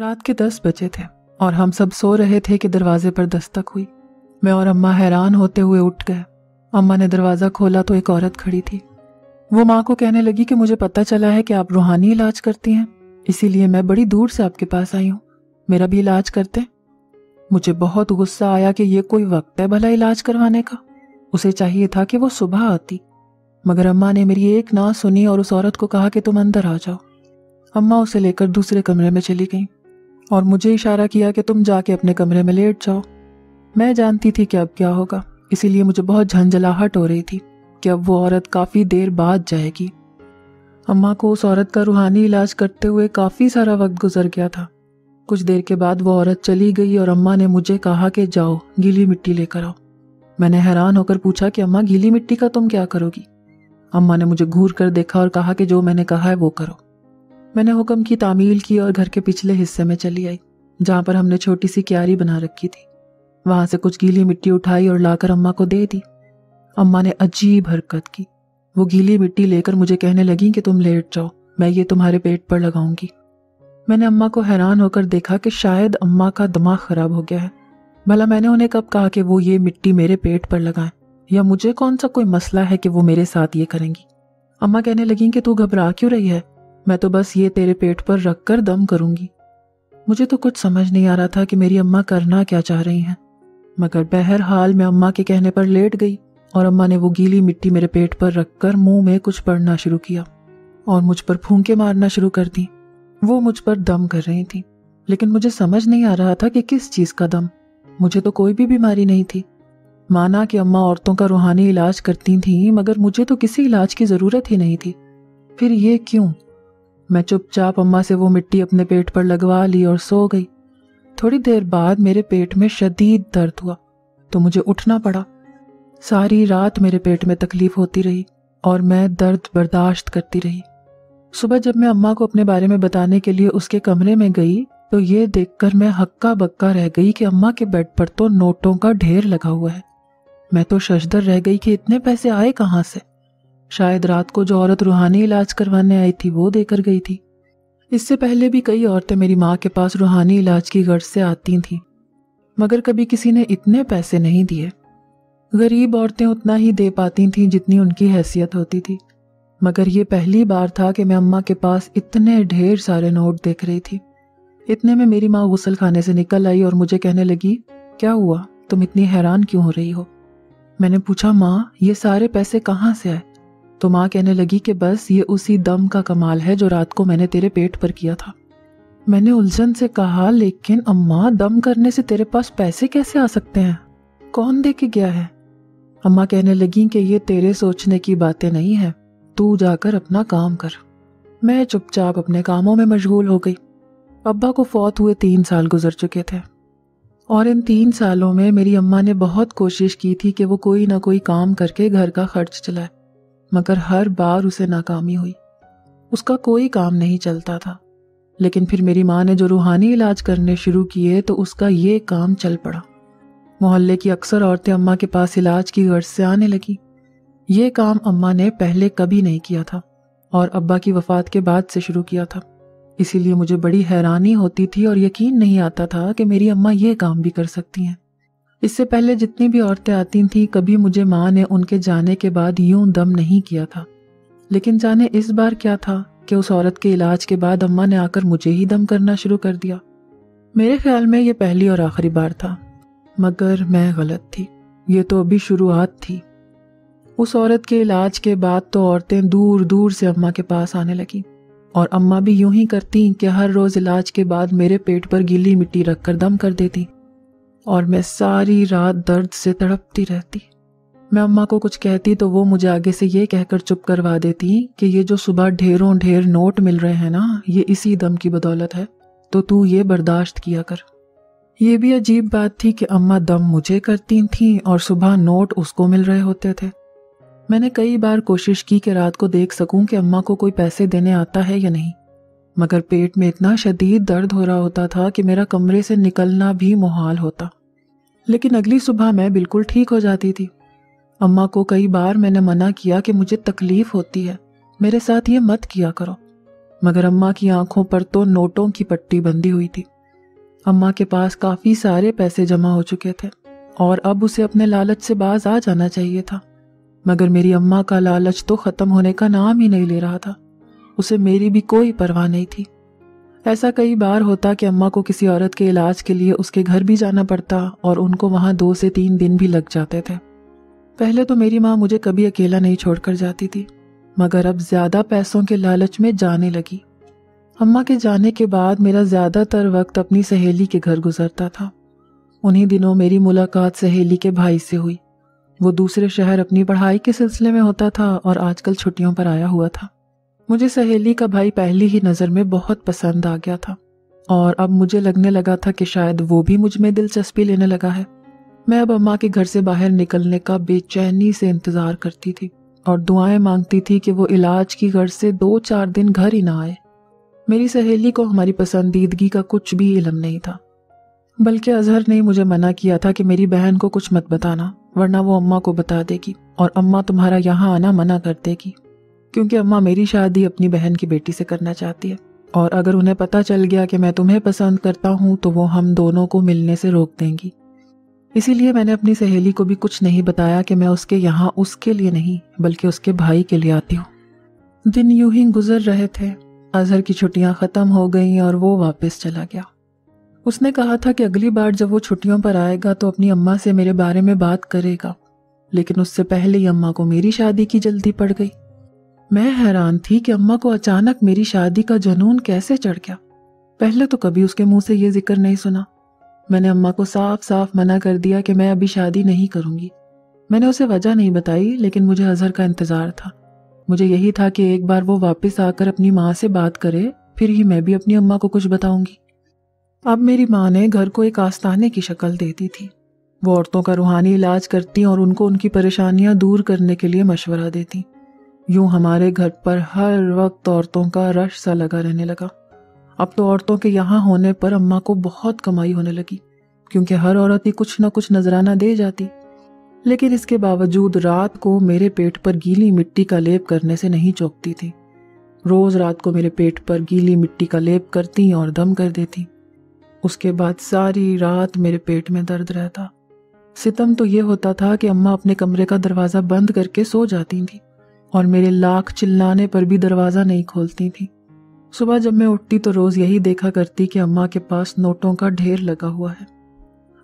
रात के 10 बजे थे और हम सब सो रहे थे कि दरवाजे पर दस्तक हुई। मैं और अम्मा हैरान होते हुए उठ गए। अम्मा ने दरवाज़ा खोला तो एक औरत खड़ी थी। वो माँ को कहने लगी कि मुझे पता चला है कि आप रूहानी इलाज करती हैं, इसीलिए मैं बड़ी दूर से आपके पास आई हूँ, मेरा भी इलाज करते। मुझे बहुत गुस्सा आया कि ये कोई वक्त है भला इलाज करवाने का, उसे चाहिए था कि वो सुबह आती। मगर अम्मा ने मेरी एक ना सुनी और उस औरत को कहा कि तुम अंदर आ जाओ। अम्मा उसे लेकर दूसरे कमरे में चली गई और मुझे इशारा किया कि तुम जाके अपने कमरे में लेट जाओ। मैं जानती थी कि अब क्या होगा, इसीलिए मुझे बहुत झंझलाहट हो रही थी कि अब वो औरत काफ़ी देर बाद जाएगी। अम्मा को उस औरत का रूहानी इलाज करते हुए काफ़ी सारा वक्त गुजर गया था। कुछ देर के बाद वो औरत चली गई और अम्मा ने मुझे कहा कि जाओ गीली मिट्टी लेकर आओ। मैंने हैरान होकर पूछा कि अम्मा गीली मिट्टी का तुम क्या करोगी? अम्मा ने मुझे घूर कर देखा और कहा कि जो मैंने कहा है वो करो। मैंने हुक्म की तामील की और घर के पिछले हिस्से में चली आई जहाँ पर हमने छोटी सी क्यारी बना रखी थी। वहाँ से कुछ गीली मिट्टी उठाई और लाकर अम्मा को दे दी। अम्मा ने अजीब हरकत की, वो गीली मिट्टी लेकर मुझे कहने लगी कि तुम लेट जाओ, मैं ये तुम्हारे पेट पर लगाऊंगी। मैंने अम्मा को हैरान होकर देखा कि शायद अम्मा का दिमाग ख़राब हो गया है। भला मैंने उन्हें कब कहा कि वो ये मिट्टी मेरे पेट पर लगाएं, या मुझे कौन सा कोई मसला है कि वो मेरे साथ ये करेंगी। अम्मा कहने लगीं कि तू घबरा क्यों रही है, मैं तो बस ये तेरे पेट पर रख कर दम करूँगी। मुझे तो कुछ समझ नहीं आ रहा था कि मेरी अम्मा करना क्या चाह रही हैं, मगर बहरहाल मैं अम्मा के कहने पर लेट गई और अम्मा ने वो गीली मिट्टी मेरे पेट पर रखकर मुंह में कुछ पड़ना शुरू किया और मुझ पर फूंके मारना शुरू कर दी। वो मुझ पर दम कर रही थी, लेकिन मुझे समझ नहीं आ रहा था कि किस चीज़ का दम। मुझे तो कोई भी बीमारी नहीं थी। माना कि अम्मा औरतों का रूहानी इलाज करती थीं, मगर मुझे तो किसी इलाज की ज़रूरत ही नहीं थी। फिर ये क्यों? मैं चुपचाप अम्मा से वो मिट्टी अपने पेट पर लगवा ली और सो गई। थोड़ी देर बाद मेरे पेट में शदीद दर्द हुआ तो मुझे उठना पड़ा। सारी रात मेरे पेट में तकलीफ होती रही और मैं दर्द बर्दाश्त करती रही। सुबह जब मैं अम्मा को अपने बारे में बताने के लिए उसके कमरे में गई तो ये देखकर मैं हक्का बक्का रह गई कि अम्मा के बेड पर तो नोटों का ढेर लगा हुआ है। मैं तो शशदर रह गई कि इतने पैसे आए कहाँ से। शायद रात को जो औरत रूहानी इलाज करवाने आई थी वो देकर गई थी। इससे पहले भी कई औरतें मेरी माँ के पास रूहानी इलाज की गर्ज से आती थीं, मगर कभी किसी ने इतने पैसे नहीं दिए। गरीब औरतें उतना ही दे पाती थीं जितनी उनकी हैसियत होती थी, मगर ये पहली बार था कि मैं अम्मा के पास इतने ढेर सारे नोट देख रही थी। इतने में मेरी माँ गुस्ल खाने से निकल आई और मुझे कहने लगी, क्या हुआ, तुम इतनी हैरान क्यों हो रही हो? मैंने पूछा, माँ ये सारे पैसे कहाँ से आए? तो माँ कहने लगी कि बस ये उसी दम का कमाल है जो रात को मैंने तेरे पेट पर किया था। मैंने उलझन से कहा, लेकिन अम्मा दम करने से तेरे पास पैसे कैसे आ सकते हैं, कौन दे के गया है? अम्मा कहने लगी कि ये तेरे सोचने की बातें नहीं है, तू जाकर अपना काम कर। मैं चुपचाप अपने कामों में मशगूल हो गई। अब्बा को फौत हुए 3 साल गुजर चुके थे और इन 3 सालों में मेरी अम्मा ने बहुत कोशिश की थी कि वो कोई ना कोई काम करके घर का खर्च चलाए, मगर हर बार उसे नाकामी हुई। उसका कोई काम नहीं चलता था। लेकिन फिर मेरी माँ ने जो रूहानी इलाज करने शुरू किए तो उसका ये काम चल पड़ा। मोहल्ले की अक्सर औरतें अम्मा के पास इलाज की गर्ज से आने लगी। ये काम अम्मा ने पहले कभी नहीं किया था और अब्बा की वफ़ात के बाद से शुरू किया था, इसीलिए मुझे बड़ी हैरानी होती थी और यकीन नहीं आता था कि मेरी अम्मा ये काम भी कर सकती हैं। इससे पहले जितनी भी औरतें आती थीं, कभी मुझे माँ ने उनके जाने के बाद यूं दम नहीं किया था। लेकिन जाने इस बार क्या था कि उस औरत के इलाज के बाद अम्मा ने आकर मुझे ही दम करना शुरू कर दिया। मेरे ख्याल में ये पहली और आखिरी बार था, मगर मैं गलत थी। ये तो अभी शुरुआत थी। उस औरत के इलाज के बाद तो औरतें दूर दूर से अम्मा के पास आने लगीं और अम्मा भी यूं ही करती कि हर रोज़ इलाज के बाद मेरे पेट पर गीली मिट्टी रखकर दम कर देती और मैं सारी रात दर्द से तड़पती रहती। मैं अम्मा को कुछ कहती तो वो मुझे आगे से ये कहकर चुप करवा देती कि ये जो सुबह ढेरों ढेर नोट मिल रहे हैं ना, ये इसी दम की बदौलत है, तो तू ये बर्दाश्त किया कर। ये भी अजीब बात थी कि अम्मा दम मुझे करती थीं और सुबह नोट उसको मिल रहे होते थे। मैंने कई बार कोशिश की कि रात को देख सकूं कि अम्मा को कोई पैसे देने आता है या नहीं, मगर पेट में इतना शदीद दर्द हो रहा होता था कि मेरा कमरे से निकलना भी मुहाल होता। लेकिन अगली सुबह मैं बिल्कुल ठीक हो जाती थी। अम्मा को कई बार मैंने मना किया कि मुझे तकलीफ़ होती है, मेरे साथ ये मत किया करो। मगर अम्मा की आंखों पर तो नोटों की पट्टी बंधी हुई थी। अम्मा के पास काफ़ी सारे पैसे जमा हो चुके थे और अब उसे अपने लालच से बाज आ जाना चाहिए था, मगर मेरी अम्मा का लालच तो ख़त्म होने का नाम ही नहीं ले रहा था। उसे मेरी भी कोई परवाह नहीं थी। ऐसा कई बार होता कि अम्मा को किसी औरत के इलाज के लिए उसके घर भी जाना पड़ता और उनको वहाँ 2 से 3 दिन भी लग जाते थे। पहले तो मेरी माँ मुझे कभी अकेला नहीं छोड़कर जाती थी, मगर अब ज़्यादा पैसों के लालच में जाने लगी। अम्मा के जाने के बाद मेरा ज़्यादातर वक्त अपनी सहेली के घर गुजरता था। उन्हीं दिनों मेरी मुलाकात सहेली के भाई से हुई। वो दूसरे शहर अपनी पढ़ाई के सिलसिले में होता था और आजकल छुट्टियों पर आया हुआ था। मुझे सहेली का भाई पहली ही नज़र में बहुत पसंद आ गया था और अब मुझे लगने लगा था कि शायद वो भी मुझ में दिलचस्पी लेने लगा है। मैं अब अम्मा के घर से बाहर निकलने का बेचैनी से इंतज़ार करती थी और दुआएं मांगती थी कि वो इलाज की गर्ज से 2-4 दिन घर ही ना आए। मेरी सहेली को हमारी पसंदीदगी का कुछ भी इल्म नहीं था, बल्कि अजहर ने मुझे मना किया था कि मेरी बहन को कुछ मत बताना, वरना वो अम्मा को बता देगी और अम्मा तुम्हारा यहाँ आना मना कर देगी, क्योंकि अम्मा मेरी शादी अपनी बहन की बेटी से करना चाहती है और अगर उन्हें पता चल गया कि मैं तुम्हें पसंद करता हूँ तो वो हम दोनों को मिलने से रोक देंगी। इसीलिए मैंने अपनी सहेली को भी कुछ नहीं बताया कि मैं उसके यहाँ उसके लिए नहीं बल्कि उसके भाई के लिए आती हूँ। दिन यूं ही गुजर रहे थे। अजहर की छुट्टियाँ ख़त्म हो गईं और वो वापस चला गया। उसने कहा था कि अगली बार जब वो छुट्टियों पर आएगा तो अपनी अम्मा से मेरे बारे में बात करेगा, लेकिन उससे पहले ही अम्मा को मेरी शादी की जल्दी पड़ गई। मैं हैरान थी कि अम्मा को अचानक मेरी शादी का जुनून कैसे चढ़ गया। पहले तो कभी उसके मुंह से ये जिक्र नहीं सुना। मैंने अम्मा को साफ साफ मना कर दिया कि मैं अभी शादी नहीं करूँगी। मैंने उसे वजह नहीं बताई, लेकिन मुझे अजहर का इंतज़ार था। मुझे यही था कि एक बार वो वापस आकर अपनी माँ से बात करे, फिर ही मैं भी अपनी अम्मा को कुछ बताऊँगी। अब मेरी माँ ने घर को एक आस्ताने की शक्ल दे दी थी। वो औरतों का रूहानी इलाज करती और उनको उनकी परेशानियाँ दूर करने के लिए मशवरा देती। यूँ हमारे घर पर हर वक्त औरतों का रश सा लगा रहने लगा। अब तो औरतों के यहाँ होने पर अम्मा को बहुत कमाई होने लगी, क्योंकि हर औरत ही कुछ ना कुछ नजराना दे जाती। लेकिन इसके बावजूद रात को मेरे पेट पर गीली मिट्टी का लेप करने से नहीं चौंकती थी। रोज़ रात को मेरे पेट पर गीली मिट्टी का लेप करती और दम कर देती। उसके बाद सारी रात मेरे पेट में दर्द रहता। सितम तो ये होता था कि अम्मा अपने कमरे का दरवाज़ा बंद करके सो जाती थी और मेरे लाख चिल्लाने पर भी दरवाज़ा नहीं खोलती थी। सुबह जब मैं उठती तो रोज़ यही देखा करती कि अम्मा के पास नोटों का ढेर लगा हुआ है।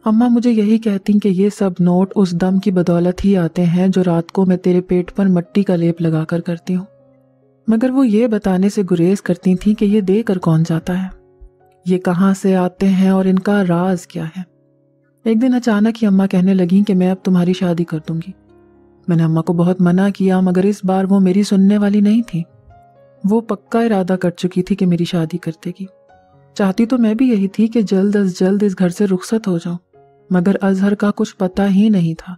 अम्मा मुझे यही कहती कि ये सब नोट उस दम की बदौलत ही आते हैं जो रात को मैं तेरे पेट पर मिट्टी का लेप लगा कर करती हूँ, मगर वो ये बताने से गुरेज करती थी कि ये दे कर कौन जाता है, ये कहाँ से आते हैं और इनका राज क्या है। एक दिन अचानक ही अम्मा कहने लगीं कि मैं अब तुम्हारी शादी कर दूंगी। मैंने अम्मा को बहुत मना किया, मगर इस बार वो मेरी सुनने वाली नहीं थी। वो पक्का इरादा कर चुकी थी कि मेरी शादी कर देगी। चाहती तो मैं भी यही थी कि जल्द अज जल्द इस घर से रुखसत हो जाऊं, मगर अजहर का कुछ पता ही नहीं था।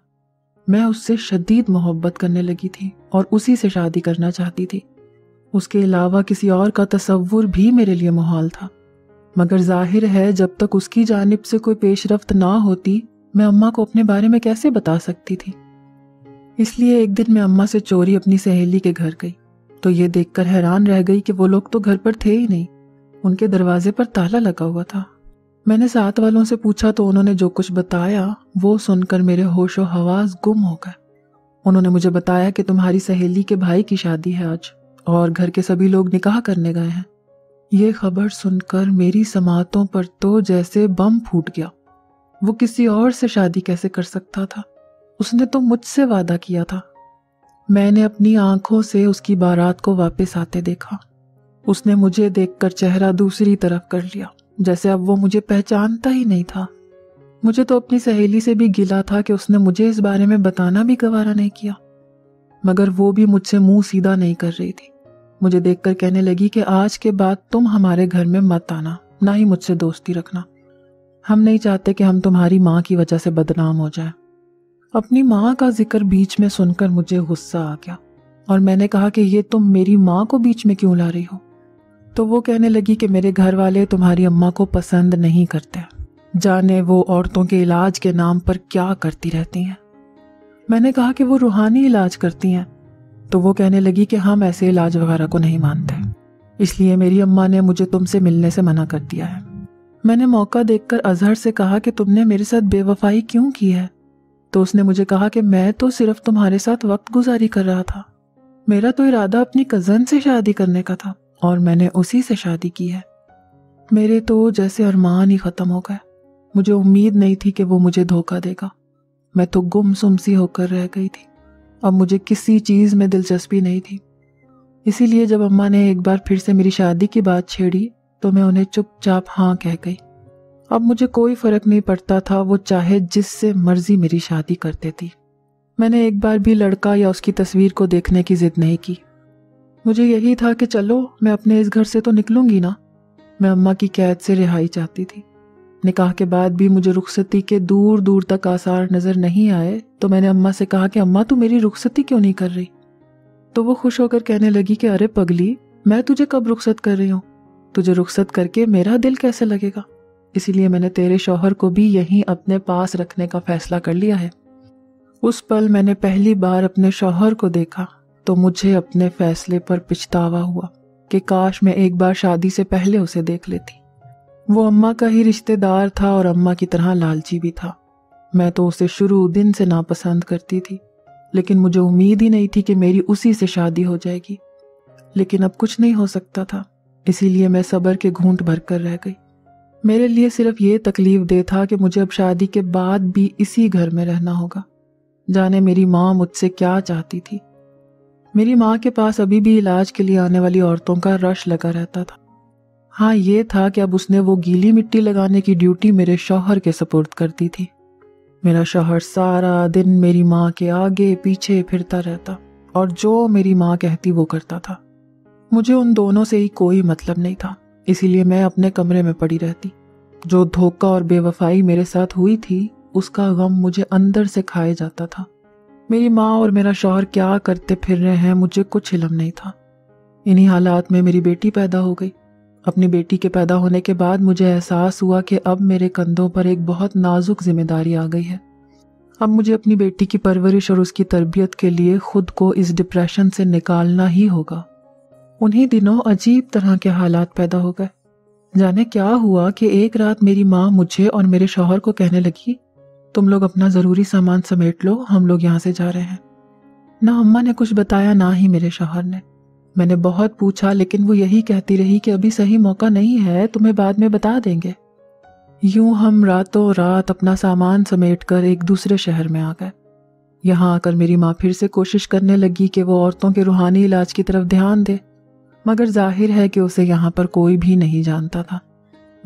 मैं उससे शदीद मोहब्बत करने लगी थी और उसी से शादी करना चाहती थी। उसके अलावा किसी और का तसव्वुर भी मेरे लिए मुहाल था, मगर जाहिर है जब तक उसकी जानिब से कोई पेशरफ्त ना होती मैं अम्मा को अपने बारे में कैसे बता सकती थी। इसलिए एक दिन मैं अम्मा से चोरी अपनी सहेली के घर गई तो ये देखकर हैरान रह गई कि वो लोग तो घर पर थे ही नहीं, उनके दरवाजे पर ताला लगा हुआ था। मैंने साथ वालों से पूछा तो उन्होंने जो कुछ बताया वो सुनकर मेरे होशो हवास गुम हो गए। उन्होंने मुझे बताया कि तुम्हारी सहेली के भाई की शादी है आज और घर के सभी लोग निकाह करने गए हैं। ये खबर सुनकर मेरी समातों पर तो जैसे बम फूट गया। वो किसी और से शादी कैसे कर सकता था? उसने तो मुझसे वादा किया था। मैंने अपनी आंखों से उसकी बारात को वापस आते देखा। उसने मुझे देखकर चेहरा दूसरी तरफ कर लिया, जैसे अब वो मुझे पहचानता ही नहीं था। मुझे तो अपनी सहेली से भी गिला था कि उसने मुझे इस बारे में बताना भी गवारा नहीं किया, मगर वो भी मुझसे मुंह सीधा नहीं कर रही थी। मुझे देखकर कहने लगी कि आज के बाद तुम हमारे घर में मत आना, ना ही मुझसे दोस्ती रखना। हम नहीं चाहते कि हम तुम्हारी माँ की वजह से बदनाम हो जाए। अपनी माँ का जिक्र बीच में सुनकर मुझे गुस्सा आ गया और मैंने कहा कि ये तुम मेरी माँ को बीच में क्यों ला रही हो? तो वो कहने लगी कि मेरे घर वाले तुम्हारी अम्मा को पसंद नहीं करते, जाने वो औरतों के इलाज के नाम पर क्या करती रहती हैं। मैंने कहा कि वो रूहानी इलाज करती हैं, तो वो कहने लगी कि हम ऐसे इलाज वगैरह को नहीं मानते। इसलिए मेरी अम्मा ने मुझे तुमसे मिलने से मना कर दिया है। मैंने मौका देखकर अजहर से कहा कि तुमने मेरे साथ बेवफाई क्यों की है, तो उसने मुझे कहा कि मैं तो सिर्फ तुम्हारे साथ वक्त गुजारी कर रहा था। मेरा तो इरादा अपनी कज़न से शादी करने का था और मैंने उसी से शादी की है। मेरे तो जैसे अरमान ही ख़त्म हो गए। मुझे उम्मीद नहीं थी कि वो मुझे धोखा देगा। मैं तो गुमसुम सी होकर रह गई थी। अब मुझे किसी चीज़ में दिलचस्पी नहीं थी। इसीलिए जब अम्मा ने एक बार फिर से मेरी शादी की बात छेड़ी तो मैं उन्हें चुपचाप हाँ कह गई। अब मुझे कोई फ़र्क नहीं पड़ता था, वो चाहे जिससे मर्जी मेरी शादी कर देती। मैंने एक बार भी लड़का या उसकी तस्वीर को देखने की ज़िद नहीं की। मुझे यही था कि चलो मैं अपने इस घर से तो निकलूँगी ना। मैं अम्मा की कैद से रिहाई चाहती थी। निकाह के बाद भी मुझे रुखसती के दूर दूर तक आसार नज़र नहीं आए, तो मैंने अम्मा से कहा कि अम्मा तू मेरी रुखसती क्यों नहीं कर रही। तो वो खुश होकर कहने लगी कि अरे पगली, मैं तुझे कब रुखसत कर रही हूँ, तुझे रुखसत करके मेरा दिल कैसे लगेगा। इसीलिए मैंने तेरे शौहर को भी यहीं अपने पास रखने का फ़ैसला कर लिया है। उस पल मैंने पहली बार अपने शौहर को देखा तो मुझे अपने फ़ैसले पर पछतावा हुआ कि काश मैं एक बार शादी से पहले उसे देख लेती। वो अम्मा का ही रिश्तेदार था और अम्मा की तरह लालची भी था। मैं तो उसे शुरू दिन से नापसंद करती थी, लेकिन मुझे उम्मीद ही नहीं थी कि मेरी उसी से शादी हो जाएगी। लेकिन अब कुछ नहीं हो सकता था, इसीलिए मैं सब्र के घूंट भर कर रह गई। मेरे लिए सिर्फ ये तकलीफ दे था कि मुझे अब शादी के बाद भी इसी घर में रहना होगा। जाने मेरी माँ मुझसे क्या चाहती थी। मेरी माँ के पास अभी भी इलाज के लिए आने वाली औरतों का रश लगा रहता था। हाँ, ये था कि अब उसने वो गीली मिट्टी लगाने की ड्यूटी मेरे शौहर के सपुर्द कर दी थी। मेरा शौहर सारा दिन मेरी माँ के आगे पीछे फिरता रहता और जो मेरी माँ कहती वो करता था। मुझे उन दोनों से ही कोई मतलब नहीं था, इसीलिए मैं अपने कमरे में पड़ी रहती। जो धोखा और बेवफाई मेरे साथ हुई थी उसका गम मुझे अंदर से खाए जाता था। मेरी माँ और मेरा शौहर क्या करते फिर रहे हैं मुझे कुछ इल्म नहीं था। इन्हीं हालात में मेरी बेटी पैदा हो गई। अपनी बेटी के पैदा होने के बाद मुझे एहसास हुआ कि अब मेरे कंधों पर एक बहुत नाजुक जिम्मेदारी आ गई है। अब मुझे अपनी बेटी की परवरिश और उसकी तरबियत के लिए खुद को इस डिप्रेशन से निकालना ही होगा। उन्हीं दिनों अजीब तरह के हालात पैदा हो गए। जाने क्या हुआ कि एक रात मेरी माँ मुझे और मेरे शौहर को कहने लगी, तुम लोग अपना ज़रूरी सामान समेट लो, हम लोग यहाँ से जा रहे हैं। ना अम्मा ने कुछ बताया ना ही मेरे शौहर ने। मैंने बहुत पूछा लेकिन वो यही कहती रही कि अभी सही मौका नहीं है, तुम्हें बाद में बता देंगे। यूं हम रातों रात अपना सामान समेटकर एक दूसरे शहर में आ गए। यहाँ आकर मेरी माँ फिर से कोशिश करने लगी कि वो औरतों के रूहानी इलाज की तरफ ध्यान दे, मगर जाहिर है कि उसे यहाँ पर कोई भी नहीं जानता था।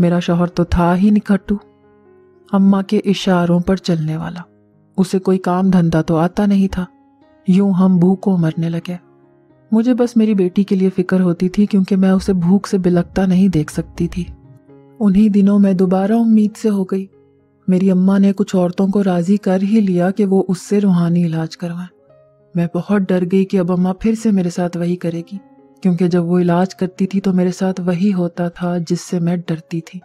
मेरा शौहर तो था ही निकट्टू, अम्मा के इशारों पर चलने वाला। उसे कोई काम धंधा तो आता नहीं था। यूं हम भूखों मरने लगे। मुझे बस मेरी बेटी के लिए फ़िक्र होती थी क्योंकि मैं उसे भूख से बिलखता नहीं देख सकती थी। उन्हीं दिनों मैं दोबारा उम्मीद से हो गई। मेरी अम्मा ने कुछ औरतों को राज़ी कर ही लिया कि वो उससे रूहानी इलाज करवाएं। मैं बहुत डर गई कि अब अम्मा फिर से मेरे साथ वही करेगी, क्योंकि जब वो इलाज करती थी तो मेरे साथ वही होता था जिससे मैं डरती थी।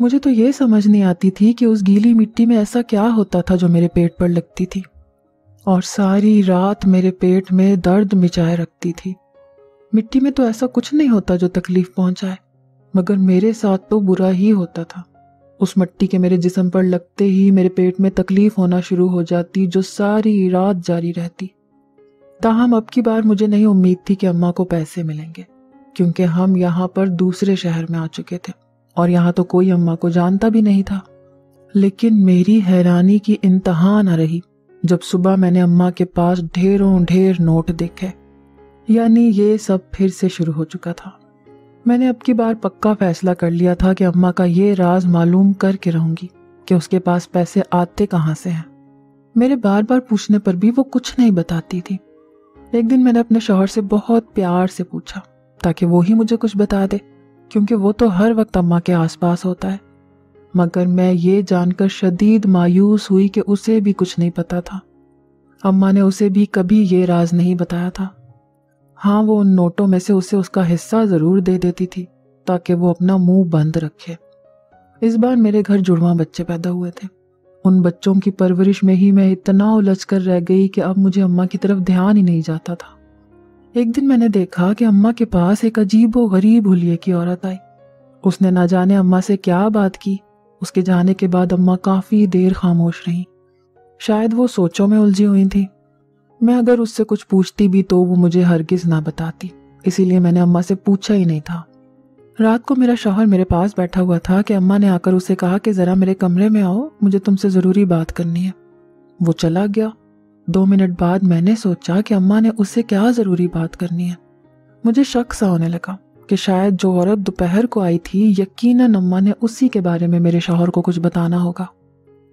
मुझे तो ये समझ नहीं आती थी कि उस गीली मिट्टी में ऐसा क्या होता था जो मेरे पेट पर लगती थी और सारी रात मेरे पेट में दर्द मिचाए रखती थी। मिट्टी में तो ऐसा कुछ नहीं होता जो तकलीफ़ पहुंचाए, मगर मेरे साथ तो बुरा ही होता था। उस मिट्टी के मेरे जिस्म पर लगते ही मेरे पेट में तकलीफ़ होना शुरू हो जाती जो सारी रात जारी रहती। ताहम अब की बार मुझे नहीं उम्मीद थी कि अम्मा को पैसे मिलेंगे, क्योंकि हम यहाँ पर दूसरे शहर में आ चुके थे और यहाँ तो कोई अम्मा को जानता भी नहीं था। लेकिन मेरी हैरानी की इंतहा न रही जब सुबह मैंने अम्मा के पास ढेरों ढेर नोट देखे। यानी ये सब फिर से शुरू हो चुका था। मैंने अब की बार पक्का फ़ैसला कर लिया था कि अम्मा का ये राज मालूम करके रहूँगी कि उसके पास पैसे आते कहाँ से हैं। मेरे बार बार पूछने पर भी वो कुछ नहीं बताती थी। एक दिन मैंने अपने शौहर से बहुत प्यार से पूछा ताकि वो ही मुझे कुछ बता दे, क्योंकि वो तो हर वक्त अम्मा के आस पास होता है। मगर मैं ये जानकर शदीद मायूस हुई कि उसे भी कुछ नहीं पता था। अम्मा ने उसे भी कभी ये राज नहीं बताया था। हाँ, वो उन नोटों में से उसे उसका हिस्सा ज़रूर दे देती थी ताकि वो अपना मुंह बंद रखे। इस बार मेरे घर जुड़वा बच्चे पैदा हुए थे। उन बच्चों की परवरिश में ही मैं इतना उलझ कर रह गई कि अब मुझे अम्मा की तरफ ध्यान ही नहीं जाता था। एक दिन मैंने देखा कि अम्मा के पास एक अजीब व गरीब हुलिये की औरत आई। उसने ना जाने अम्मा से क्या बात की। उसके जाने के बाद अम्मा काफ़ी देर खामोश रहीं। शायद वो सोचों में उलझी हुई थी। मैं अगर उससे कुछ पूछती भी तो वो मुझे हरगिज़ ना बताती, इसीलिए मैंने अम्मा से पूछा ही नहीं था। रात को मेरा शौहर मेरे पास बैठा हुआ था कि अम्मा ने आकर उसे कहा कि ज़रा मेरे कमरे में आओ, मुझे तुमसे ज़रूरी बात करनी है। वो चला गया। 2 मिनट बाद मैंने सोचा कि अम्मा ने उससे क्या ज़रूरी बात करनी है। मुझे शक सा होने लगा कि शायद जो औरत दोपहर को आई थी, यकीनन अम्मा ने उसी के बारे में मेरे शौहर को कुछ बताना होगा।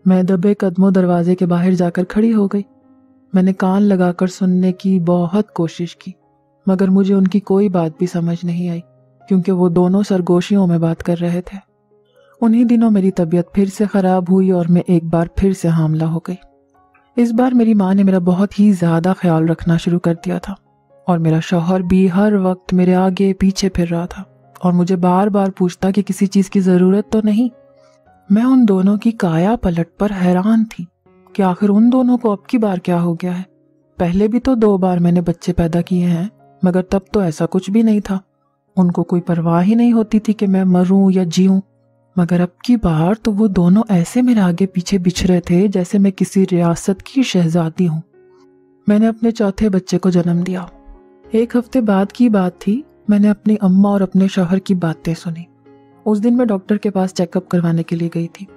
मैं दबे कदमों दरवाजे के बाहर जाकर खड़ी हो गई। मैंने कान लगाकर सुनने की बहुत कोशिश की, मगर मुझे उनकी कोई बात भी समझ नहीं आई, क्योंकि वो दोनों सरगोशियों में बात कर रहे थे। उन्हीं दिनों मेरी तबीयत फिर से ख़राब हुई और मैं एक बार फिर से हामला हो गई। इस बार मेरी माँ ने मेरा बहुत ही ज़्यादा ख्याल रखना शुरू कर दिया था और मेरा शौहर भी हर वक्त मेरे आगे पीछे फिर रहा था और मुझे बार बार पूछता कि किसी चीज़ की ज़रूरत तो नहीं। मैं उन दोनों की काया पलट पर हैरान थी कि आखिर उन दोनों को अब की बार क्या हो गया है। पहले भी तो 2 बार मैंने बच्चे पैदा किए हैं, मगर तब तो ऐसा कुछ भी नहीं था। उनको कोई परवाह ही नहीं होती थी कि मैं मरूं या जीऊं, मगर अब की बार तो वो दोनों ऐसे मेरे आगे पीछे बिछड़े थे जैसे मैं किसी रियासत की शहजादी हूँ। मैंने अपने चौथे बच्चे को जन्म दिया। 1 हफ्ते बाद की बात थी। मैंने अपनी अम्मा और अपने शौहर की बातें सुनी। उस दिन मैं डॉक्टर के पास चेकअप करवाने के लिए गई थी,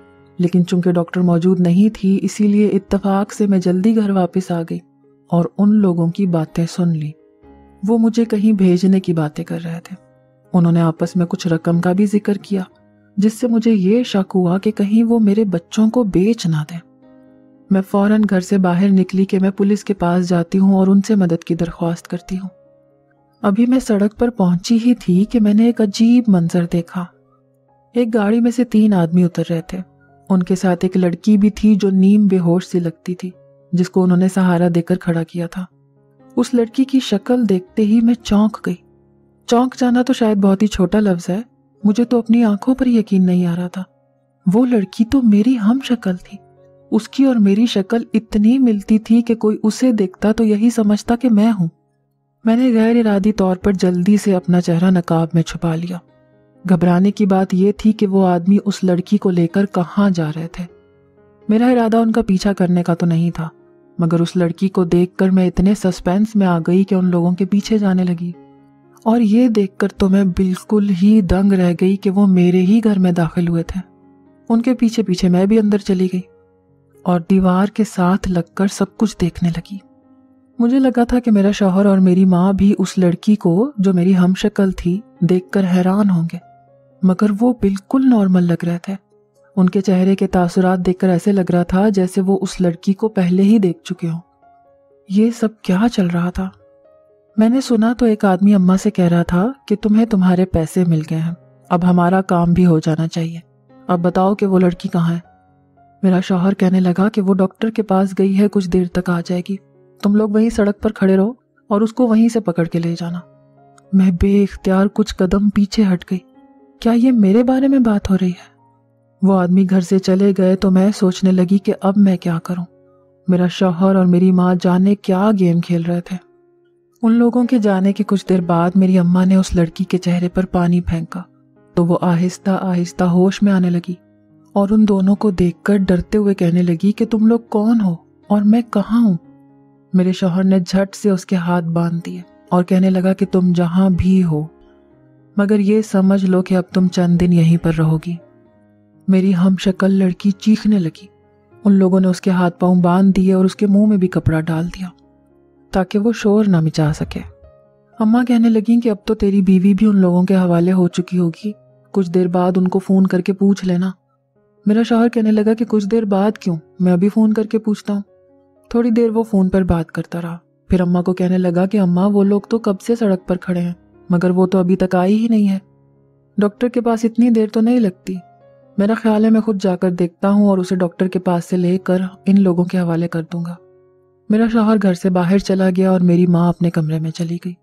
लेकिन चूंकि डॉक्टर मौजूद नहीं थी, इसीलिए इत्तफाक से मैं जल्दी घर वापस आ गई और उन लोगों की बातें सुन ली। वो मुझे कहीं भेजने की बातें कर रहे थे। उन्होंने आपस में कुछ रकम का भी जिक्र किया, जिससे मुझे ये शक हुआ कि कहीं वो मेरे बच्चों को बेच ना दें। मैं फौरन घर से बाहर निकली कि मैं पुलिस के पास जाती हूँ और उनसे मदद की दरख्वास्त करती हूँ। अभी मैं सड़क पर पहुंची ही थी कि मैंने एक अजीब मंजर देखा। एक गाड़ी में से 3 आदमी उतर रहे थे। उनके साथ एक लड़की भी थी जो नीम बेहोश सी लगती थी, जिसको उन्होंने सहारा देकर खड़ा किया था। उस लड़की की शक्ल देखते ही मैं चौंक गई। चौंक जाना तो शायद बहुत ही छोटा लफ्ज़ है, मुझे तो अपनी आंखों पर यकीन नहीं आ रहा था। वो लड़की तो मेरी हम शक्ल थी। उसकी और मेरी शक्ल इतनी मिलती थी कि कोई उसे देखता तो यही समझता कि मैं हूँ। मैंने गैर इरादी तौर पर जल्दी से अपना चेहरा नकाब में छुपा लिया। घबराने की बात यह थी कि वो आदमी उस लड़की को लेकर कहाँ जा रहे थे। मेरा इरादा उनका पीछा करने का तो नहीं था, मगर उस लड़की को देखकर मैं इतने सस्पेंस में आ गई कि उन लोगों के पीछे जाने लगी। और ये देखकर तो मैं बिल्कुल ही दंग रह गई कि वो मेरे ही घर में दाखिल हुए थे। उनके पीछे पीछे मैं भी अंदर चली गई और दीवार के साथ लगकर सब कुछ देखने लगी। मुझे लगा था कि मेरा शौहर और मेरी माँ भी उस लड़की को, जो मेरी हमशक्ल थी, देखकर हैरान होंगे, मगर वो बिल्कुल नॉर्मल लग रहे थे। उनके चेहरे के तासुरात देखकर ऐसे लग रहा था जैसे वो उस लड़की को पहले ही देख चुके हों। ये सब क्या चल रहा था? मैंने सुना तो एक आदमी अम्मा से कह रहा था कि तुम्हें तुम्हारे पैसे मिल गए हैं, अब हमारा काम भी हो जाना चाहिए। अब बताओ कि वो लड़की कहाँ है। मेरा शौहर कहने लगा कि वो डॉक्टर के पास गई है, कुछ देर तक आ जाएगी। तुम लोग वहीं सड़क पर खड़े रहो और उसको वहीं से पकड़ के ले जाना। मैं बेइख्तियार कुछ कदम पीछे हट गई। क्या ये मेरे बारे में बात हो रही है? वो आदमी घर से चले गए तो मैं सोचने लगी कि अब मैं क्या करूं। मेरा शौहर और मेरी माँ जाने क्या गेम खेल रहे थे। उन लोगों के जाने के कुछ देर बाद मेरी अम्मा ने उस लड़की के चेहरे पर पानी फेंका तो वो आहिस्ता आहिस्ता होश में आने लगी और उन दोनों को देखकर डरते हुए कहने लगी कि तुम लोग कौन हो और मैं कहाँ हूँ। मेरे शौहर ने झट से उसके हाथ बांध दिए और कहने लगा कि तुम जहाँ भी हो, मगर ये समझ लो कि अब तुम चंद दिन यहीं पर रहोगी। मेरी हमशक्ल लड़की चीखने लगी। उन लोगों ने उसके हाथ पांव बांध दिए और उसके मुंह में भी कपड़ा डाल दिया ताकि वो शोर ना मचा सके। अम्मा कहने लगी कि अब तो तेरी बीवी भी उन लोगों के हवाले हो चुकी होगी, कुछ देर बाद उनको फ़ोन करके पूछ लेना। मेरा शौहर कहने लगा कि कुछ देर बाद क्यों, मैं अभी फ़ोन करके पूछता हूँ। थोड़ी देर वो फ़ोन पर बात करता रहा। फिर अम्मा को कहने लगा कि अम्मा, वो लोग तो कब से सड़क पर खड़े हैं, मगर वो तो अभी तक आई ही नहीं है। डॉक्टर के पास इतनी देर तो नहीं लगती। मेरा ख्याल है मैं खुद जाकर देखता हूँ और उसे डॉक्टर के पास से लेकर इन लोगों के हवाले कर दूंगा। मेरा शौहर घर से बाहर चला गया और मेरी माँ अपने कमरे में चली गई।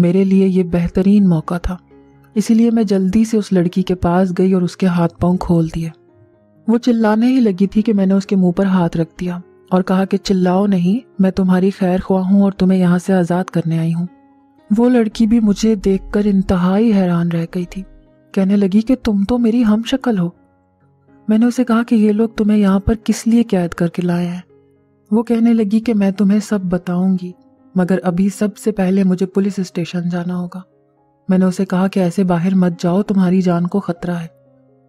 मेरे लिए ये बेहतरीन मौका था, इसीलिए मैं जल्दी से उस लड़की के पास गई और उसके हाथ पांव खोल दिए। वो चिल्लाने ही लगी थी कि मैंने उसके मुँह पर हाथ रख दिया और कहा कि चिल्लाओ नहीं, मैं तुम्हारी खैर ख्वाह हूँ और तुम्हें यहाँ से आज़ाद करने आई हूँ। वो लड़की भी मुझे देखकर इंतहाई हैरान रह गई थी। कहने लगी कि तुम तो मेरी हम शक्ल हो। मैंने उसे कहा कि ये लोग तुम्हें यहाँ पर किस लिए कैद करके लाए हैं। वो कहने लगी कि मैं तुम्हें सब बताऊंगी, मगर अभी सबसे पहले मुझे पुलिस स्टेशन जाना होगा। मैंने उसे कहा कि ऐसे बाहर मत जाओ, तुम्हारी जान को खतरा है।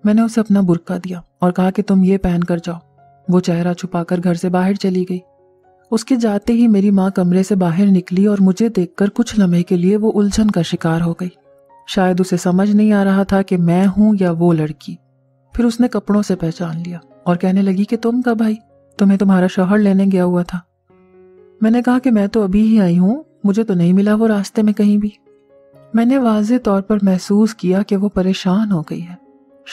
मैंने उसे अपना बुर्का दिया और कहा कि तुम ये पहन कर जाओ। वो चेहरा छुपाकर घर से बाहर चली गई। उसके जाते ही मेरी माँ कमरे से बाहर निकली और मुझे देखकर कुछ लम्हे के लिए वो उलझन का शिकार हो गई। शायद उसे समझ नहीं आ रहा था कि मैं हूँ या वो लड़की। फिर उसने कपड़ों से पहचान लिया और कहने लगी कि तुम कब आई, तुम्हें तुम्हारा शौहर लेने गया हुआ था। मैंने कहा कि मैं तो अभी ही आई हूँ, मुझे तो नहीं मिला वो रास्ते में कहीं भी। मैंने वाज़े तौर पर महसूस किया कि वो परेशान हो गई है।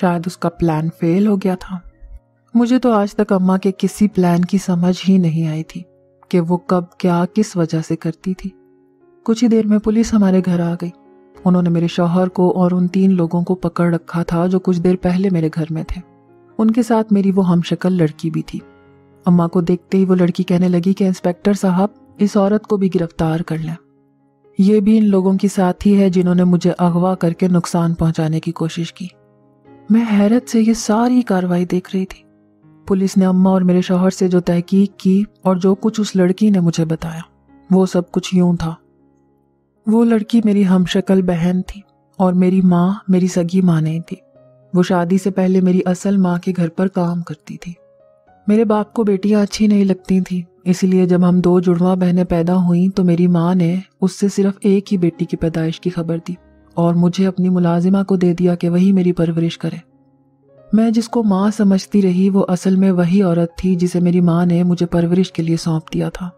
शायद उसका प्लान फेल हो गया था। मुझे तो आज तक अम्मा के किसी प्लान की समझ ही नहीं आई थी कि वो कब क्या किस वजह से करती थी। कुछ ही देर में पुलिस हमारे घर आ गई। उन्होंने मेरे शौहर को और उन 3 लोगों को पकड़ रखा था जो कुछ देर पहले मेरे घर में थे। उनके साथ मेरी वो हमशक्ल लड़की भी थी। अम्मा को देखते ही वो लड़की कहने लगी कि इंस्पेक्टर साहब, इस औरत को भी गिरफ्तार कर लें। ये भी इन लोगों की साथी है जिन्होंने मुझे अगवा करके नुकसान पहुंचाने की कोशिश की। मैं हैरत से ये सारी कार्रवाई देख रही थी। पुलिस ने अम्मा और मेरे शौहर से जो तहकीक की और जो कुछ उस लड़की ने मुझे बताया, वो सब कुछ यूं था। वो लड़की मेरी हमशक्ल बहन थी और मेरी माँ मेरी सगी माँ नहीं थी। वो शादी से पहले मेरी असल माँ के घर पर काम करती थी। मेरे बाप को बेटियाँ अच्छी नहीं लगती थीं, इसलिए जब हम 2 जुड़वा बहनें पैदा हुईं तो मेरी माँ ने उससे सिर्फ एक ही बेटी की पैदाइश की खबर दी और मुझे अपनी मुलाजिमा को दे दिया कि वही मेरी परवरिश करे। मैं जिसको माँ समझती रही, वो असल में वही औरत थी जिसे मेरी माँ ने मुझे परवरिश के लिए सौंप दिया था।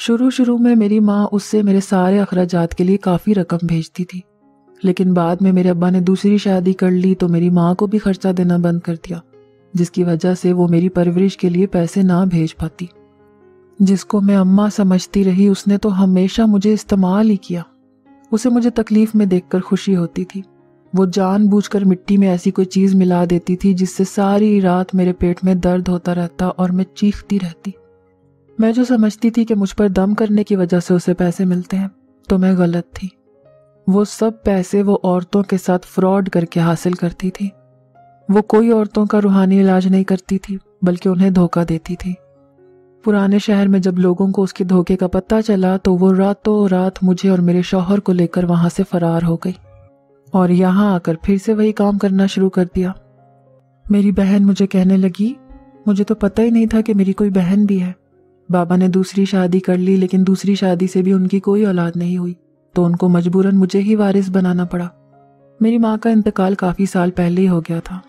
शुरू में मेरी माँ उससे मेरे सारे अखराजात के लिए काफ़ी रकम भेजती थी, लेकिन बाद में मेरे अब्बा ने दूसरी शादी कर ली तो मेरी माँ को भी खर्चा देना बंद कर दिया, जिसकी वजह से वो मेरी परवरिश के लिए पैसे ना भेज पाती। जिसको मैं अम्मा समझती रही, उसने तो हमेशा मुझे इस्तेमाल ही किया। उसे मुझे तकलीफ़ में देखकर खुशी होती थी। वो जानबूझकर मिट्टी में ऐसी कोई चीज़ मिला देती थी जिससे सारी रात मेरे पेट में दर्द होता रहता और मैं चीखती रहती। मैं जो समझती थी कि मुझ पर दम करने की वजह से उसे पैसे मिलते हैं, तो मैं गलत थी। वो सब पैसे वो औरतों के साथ फ्रॉड करके हासिल करती थी। वो कोई औरतों का रूहानी इलाज नहीं करती थी, बल्कि उन्हें धोखा देती थी। पुराने शहर में जब लोगों को उसके धोखे का पता चला तो वो रातों रात मुझे और मेरे शौहर को लेकर वहाँ से फरार हो गई और यहाँ आकर फिर से वही काम करना शुरू कर दिया। मेरी बहन मुझे कहने लगी, मुझे तो पता ही नहीं था कि मेरी कोई बहन भी है। बाबा ने दूसरी शादी कर ली, लेकिन दूसरी शादी से भी उनकी कोई औलाद नहीं हुई, तो उनको मजबूरन मुझे ही वारिस बनाना पड़ा। मेरी माँ का इंतकाल काफ़ी साल पहले ही हो गया था।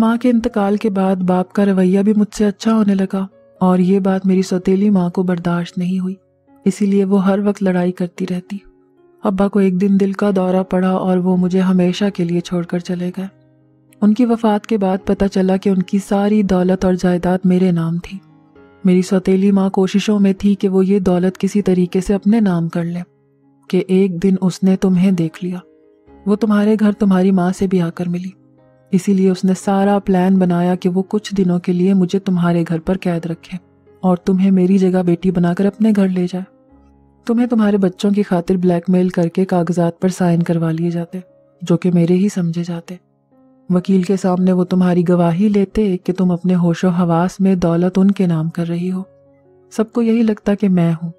माँ के इंतकाल के बाद बाप का रवैया भी मुझसे अच्छा होने लगा और ये बात मेरी सौतेली माँ को बर्दाश्त नहीं हुई, इसीलिए वो हर वक्त लड़ाई करती रहती। अब्बा को एक दिन दिल का दौरा पड़ा और वो मुझे हमेशा के लिए छोड़कर चले गए। उनकी वफ़ात के बाद पता चला कि उनकी सारी दौलत और जायदाद मेरे नाम थी। मेरी सौतेली माँ कोशिशों में थी कि वो ये दौलत किसी तरीके से अपने नाम कर ले कि एक दिन उसने तुम्हें देख लिया, वो तुम्हारे घर तुम्हारी माँ से भी आकर मिली। इसीलिए उसने सारा प्लान बनाया कि वो कुछ दिनों के लिए मुझे तुम्हारे घर पर कैद रखे और तुम्हें मेरी जगह बेटी बनाकर अपने घर ले जाए। तुम्हें तुम्हारे बच्चों की खातिर ब्लैकमेल करके कागजात पर साइन करवा लिए जाते, जो कि मेरे ही समझे जाते। वकील के सामने वो तुम्हारी गवाही लेते कि तुम अपने होशो हवास में दौलत उनके नाम कर रही हो। सबको यही लगता कि मैं हूँ,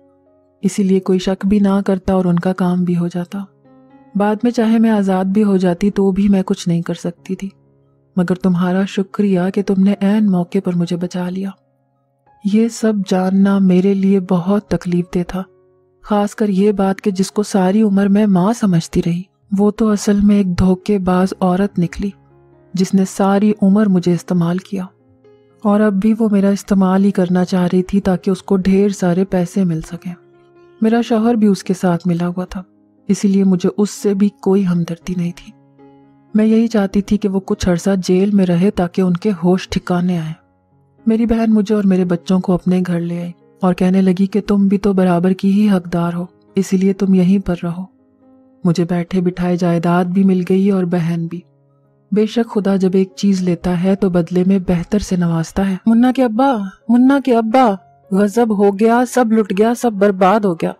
इसीलिए कोई शक भी ना करता और उनका काम भी हो जाता। बाद में चाहे मैं आज़ाद भी हो जाती तो भी मैं कुछ नहीं कर सकती थी, मगर तुम्हारा शुक्रिया कि तुमने ऐन मौके पर मुझे बचा लिया। ये सब जानना मेरे लिए बहुत तकलीफ दे था, खासकर ये बात कि जिसको सारी उम्र मैं माँ समझती रही, वो तो असल में एक धोखेबाज औरत निकली जिसने सारी उम्र मुझे इस्तेमाल किया और अब भी वो मेरा इस्तेमाल ही करना चाह रही थी ताकि उसको ढेर सारे पैसे मिल सकें। मेरा शौहर भी उसके साथ मिला हुआ था, इसीलिए मुझे उससे भी कोई हमदर्दी नहीं थी। मैं यही चाहती थी कि वो कुछ अरसा जेल में रहे ताकि उनके होश ठिकाने आए। मेरी बहन मुझे और मेरे बच्चों को अपने घर ले आई और कहने लगी कि तुम भी तो बराबर की ही हकदार हो, इसीलिए तुम यहीं पर रहो। मुझे बैठे बिठाए जायदाद भी मिल गई और बहन भी। बेशक खुदा जब एक चीज़ लेता है तो बदले में बेहतर से नवाजता है। मुन्ना के अब्बा गजब हो गया, सब लुट गया, सब बर्बाद हो गया।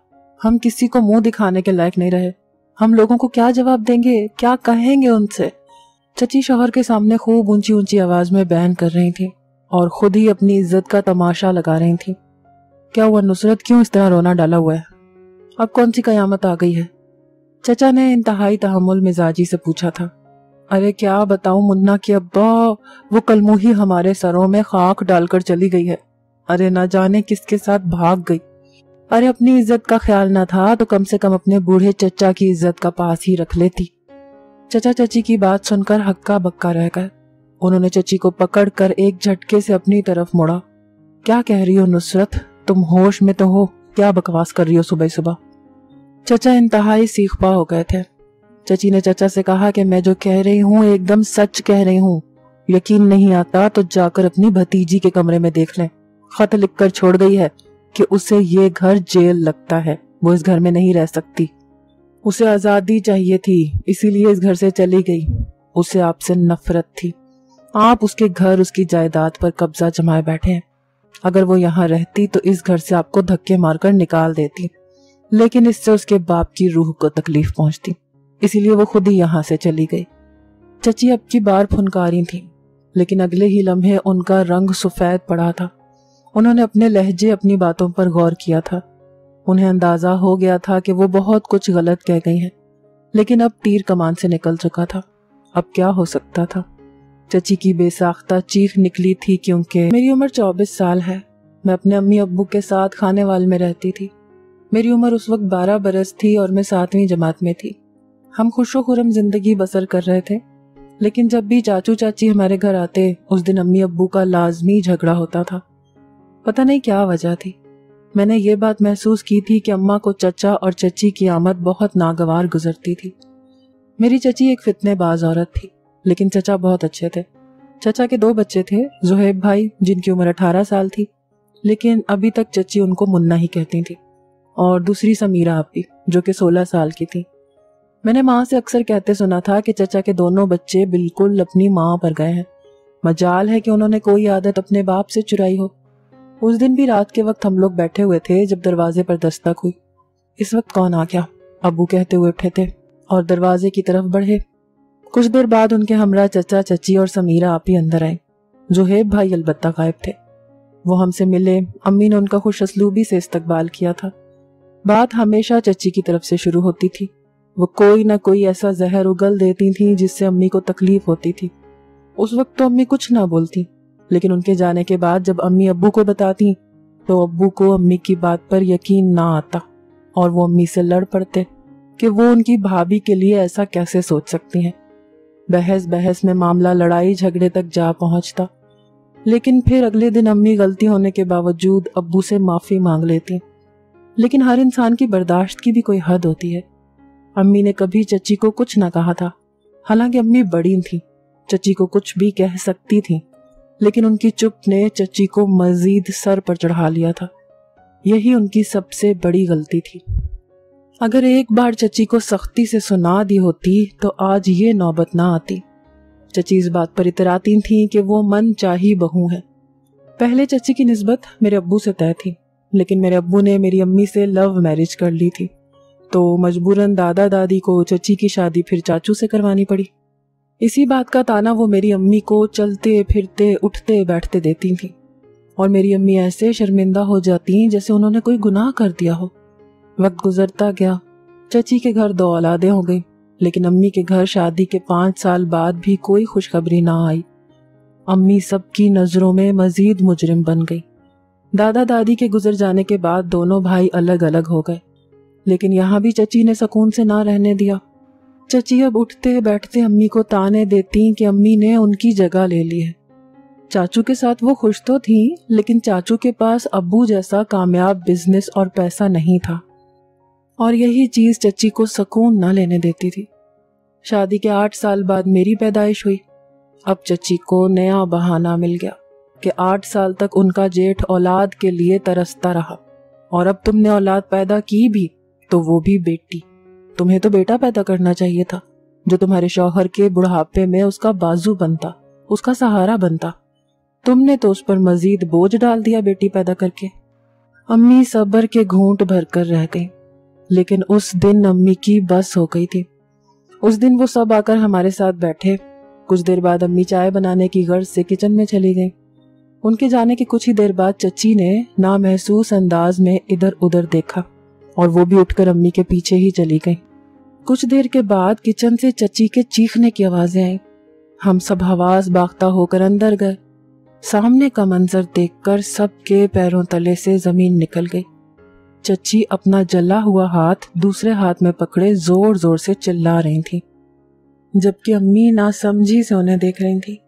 हम किसी को मुंह दिखाने के लायक नहीं रहे। हम लोगों को क्या जवाब देंगे, क्या कहेंगे उनसे? चची शौहर के सामने खूब ऊंची ऊंची आवाज में बहन कर रही थी और खुद ही अपनी इज्जत का तमाशा लगा रही थी। क्या हुआ नुसरत, क्यों इस तरह रोना डाला हुआ है? अब कौन सी कयामत आ गई है? चचा ने इंतहाई तहमुल मिजाजी से पूछा था। अरे क्या बताऊं मुन्ना की अब्बा, वो कलमू ही हमारे सरों में खाक डालकर चली गई है। अरे ना जाने किसके साथ भाग गई। अरे अपनी इज्जत का ख्याल ना था तो कम से कम अपने बूढ़े चचा की इज्जत का पास ही रख लेती। चचा चची की बात सुनकर हक्का बक्का रह गए। उन्होंने चची को पकड़कर एक झटके से अपनी तरफ मोड़ा। क्या कह रही हो नुसरत, तुम होश में तो हो? क्या बकवास कर रही हो सुबह सुबह? चचा इंतहाई सीखपा हो गए थे। चची ने चचा से कहा कि मैं जो कह रही हूँ एकदम सच कह रही हूँ। यकीन नहीं आता तो जाकर अपनी भतीजी के कमरे में देख लें। खत लिखकर छोड़ गई है कि उसे ये घर जेल लगता है, वो इस घर में नहीं रह सकती। उसे आजादी चाहिए थी, इसीलिए इस घर से चली गई। उसे आपसे नफरत थी। आप उसके घर, उसकी जायदाद पर कब्जा जमाए बैठे हैं। अगर वो यहाँ रहती तो इस घर से आपको धक्के मारकर निकाल देती, लेकिन इससे उसके बाप की रूह को तकलीफ पहुंचती, इसीलिए वो खुद ही यहाँ से चली गई। चची अब की बार फुनकारी थी, लेकिन अगले ही लम्हे उनका रंग सफेद पड़ा था। उन्होंने अपने लहजे, अपनी बातों पर गौर किया था। उन्हें अंदाजा हो गया था कि वो बहुत कुछ गलत कह गई हैं, लेकिन अब तीर कमान से निकल चुका था। अब क्या हो सकता था? चची की बेसाख्ता चीख निकली थी क्योंकि मेरी उम्र 24 साल है। मैं अपने अम्मी अब्बू के साथ खानेवाल में रहती थी। मेरी उम्र उस वक्त 12 बरस थी और मैं 7वीं जमात में थी। हम खुशो खुरम जिंदगी बसर कर रहे थे, लेकिन जब भी चाचू चाची हमारे घर आते उस दिन अम्मी अब्बू का लाजमी झगड़ा होता था। पता नहीं क्या वजह थी। मैंने ये बात महसूस की थी कि अम्मा को चचा और चची की आमद बहुत नागवार गुजरती थी। मेरी चची एक फितनेबाज औरत थी, लेकिन चचा बहुत अच्छे थे। चचा के 2 बच्चे थे, जुहैब भाई जिनकी उम्र 18 साल थी, लेकिन अभी तक चची उनको मुन्ना ही कहती थी, और दूसरी समीरा आपी जो कि 16 साल की थी। मैंने माँ से अक्सर कहते सुना था कि चचा के दोनों बच्चे बिल्कुल अपनी माँ पर गए हैं। मजाल है कि उन्होंने कोई आदत अपने बाप से चुराई हो। उस दिन भी रात के वक्त हम लोग बैठे हुए थे जब दरवाजे पर दस्तक हुई। इस वक्त कौन आ गया, अब्बू कहते हुए उठे थे और दरवाजे की तरफ बढ़े। कुछ देर बाद उनके हमरा चचा चची और समीरा आप ही अंदर आए। जुहैब भाई अलबत्ता गायब थे। वो हमसे मिले। अम्मी ने उनका खुश असलूबी से इस्तकबाल किया था। बात हमेशा चची की तरफ से शुरू होती थी। वो कोई ना कोई ऐसा जहर उगल देती थी जिससे अम्मी को तकलीफ होती थी। उस वक्त तो अम्मी कुछ ना बोलती, लेकिन उनके जाने के बाद जब अम्मी अब्बू को बताती तो अब्बू को अम्मी की बात पर यकीन ना आता और वो अम्मी से लड़ पड़ते कि वो उनकी भाभी के लिए ऐसा कैसे सोच सकती हैं। बहस बहस में मामला लड़ाई झगड़े तक जा पहुंचता, लेकिन फिर अगले दिन अम्मी गलती होने के बावजूद अब्बू से माफ़ी मांग लेती। लेकिन हर इंसान की बर्दाश्त की भी कोई हद होती है। अम्मी ने कभी चची को कुछ ना कहा था, हालांकि अम्मी बड़ी थी, चची को कुछ भी कह सकती थी, लेकिन उनकी चुप ने चची को मजीद सर पर चढ़ा लिया था। यही उनकी सबसे बड़ी गलती थी। अगर एक बार चची को सख्ती से सुना दी होती तो आज ये नौबत ना आती। चची इस बात पर इतराती थी कि वो मन चाही बहू है। पहले चची की निस्बत मेरे अब्बू से तय थी, लेकिन मेरे अब्बू ने मेरी अम्मी से लव मैरिज कर ली थी, तो मजबूरन दादा दादी को चची की शादी फिर चाचू से करवानी पड़ी। इसी बात का ताना वो मेरी अम्मी को चलते फिरते उठते बैठते देती थी, और मेरी अम्मी ऐसे शर्मिंदा हो जाती जैसे उन्होंने कोई गुनाह कर दिया हो। वक्त गुजरता गया। चची के घर 2 औलादें हो गई, लेकिन अम्मी के घर शादी के 5 साल बाद भी कोई खुशखबरी ना आई। अम्मी सबकी नज़रों में मजीद मुजरिम बन गई। दादा दादी के गुजर जाने के बाद दोनों भाई अलग अलग हो गए, लेकिन यहाँ भी चची ने सुकून से ना रहने दिया। चची अब उठते बैठते अम्मी को ताने देती कि अम्मी ने उनकी जगह ले ली है। चाचू के साथ वो खुश तो थी, लेकिन चाचू के पास अब्बू जैसा कामयाब बिजनेस और पैसा नहीं था, और यही चीज़ चची को सुकून ना लेने देती थी। शादी के 8 साल बाद मेरी पैदाइश हुई। अब चची को नया बहाना मिल गया कि 8 साल तक उनका जेठ औलाद के लिए तरसता रहा, और अब तुमने औलाद पैदा की भी तो वो भी बेटी। तुम्हें तो बेटा पैदा करना चाहिए था जो तुम्हारे शौहर के बुढ़ापे में उसका बाजू बनता, उसका सहारा बनता। तुमने तो उस पर मजीद बोझ डाल दिया बेटी पैदा करके। अम्मी सब्र के घूंट भर कर रह गई। लेकिन उस दिन अम्मी की बस हो गई थी। उस दिन वो सब आकर हमारे साथ बैठे। कुछ देर बाद अम्मी चाय बनाने की गर्ज से किचन में चली गई। उनके जाने के कुछ ही देर बाद चची ने नामहसूस अंदाज में इधर उधर देखा और वो भी उठकर अम्मी के पीछे ही चली गई। कुछ देर के बाद किचन से चची के चीखने की आवाजें आई। हम सब हवास बाख्ता होकर अंदर गए। सामने का मंजर देखकर सबके पैरों तले से जमीन निकल गई। चची अपना जला हुआ हाथ दूसरे हाथ में पकड़े जोर जोर से चिल्ला रही थी, जबकि अम्मी ना समझी से उन्हें देख रही थी।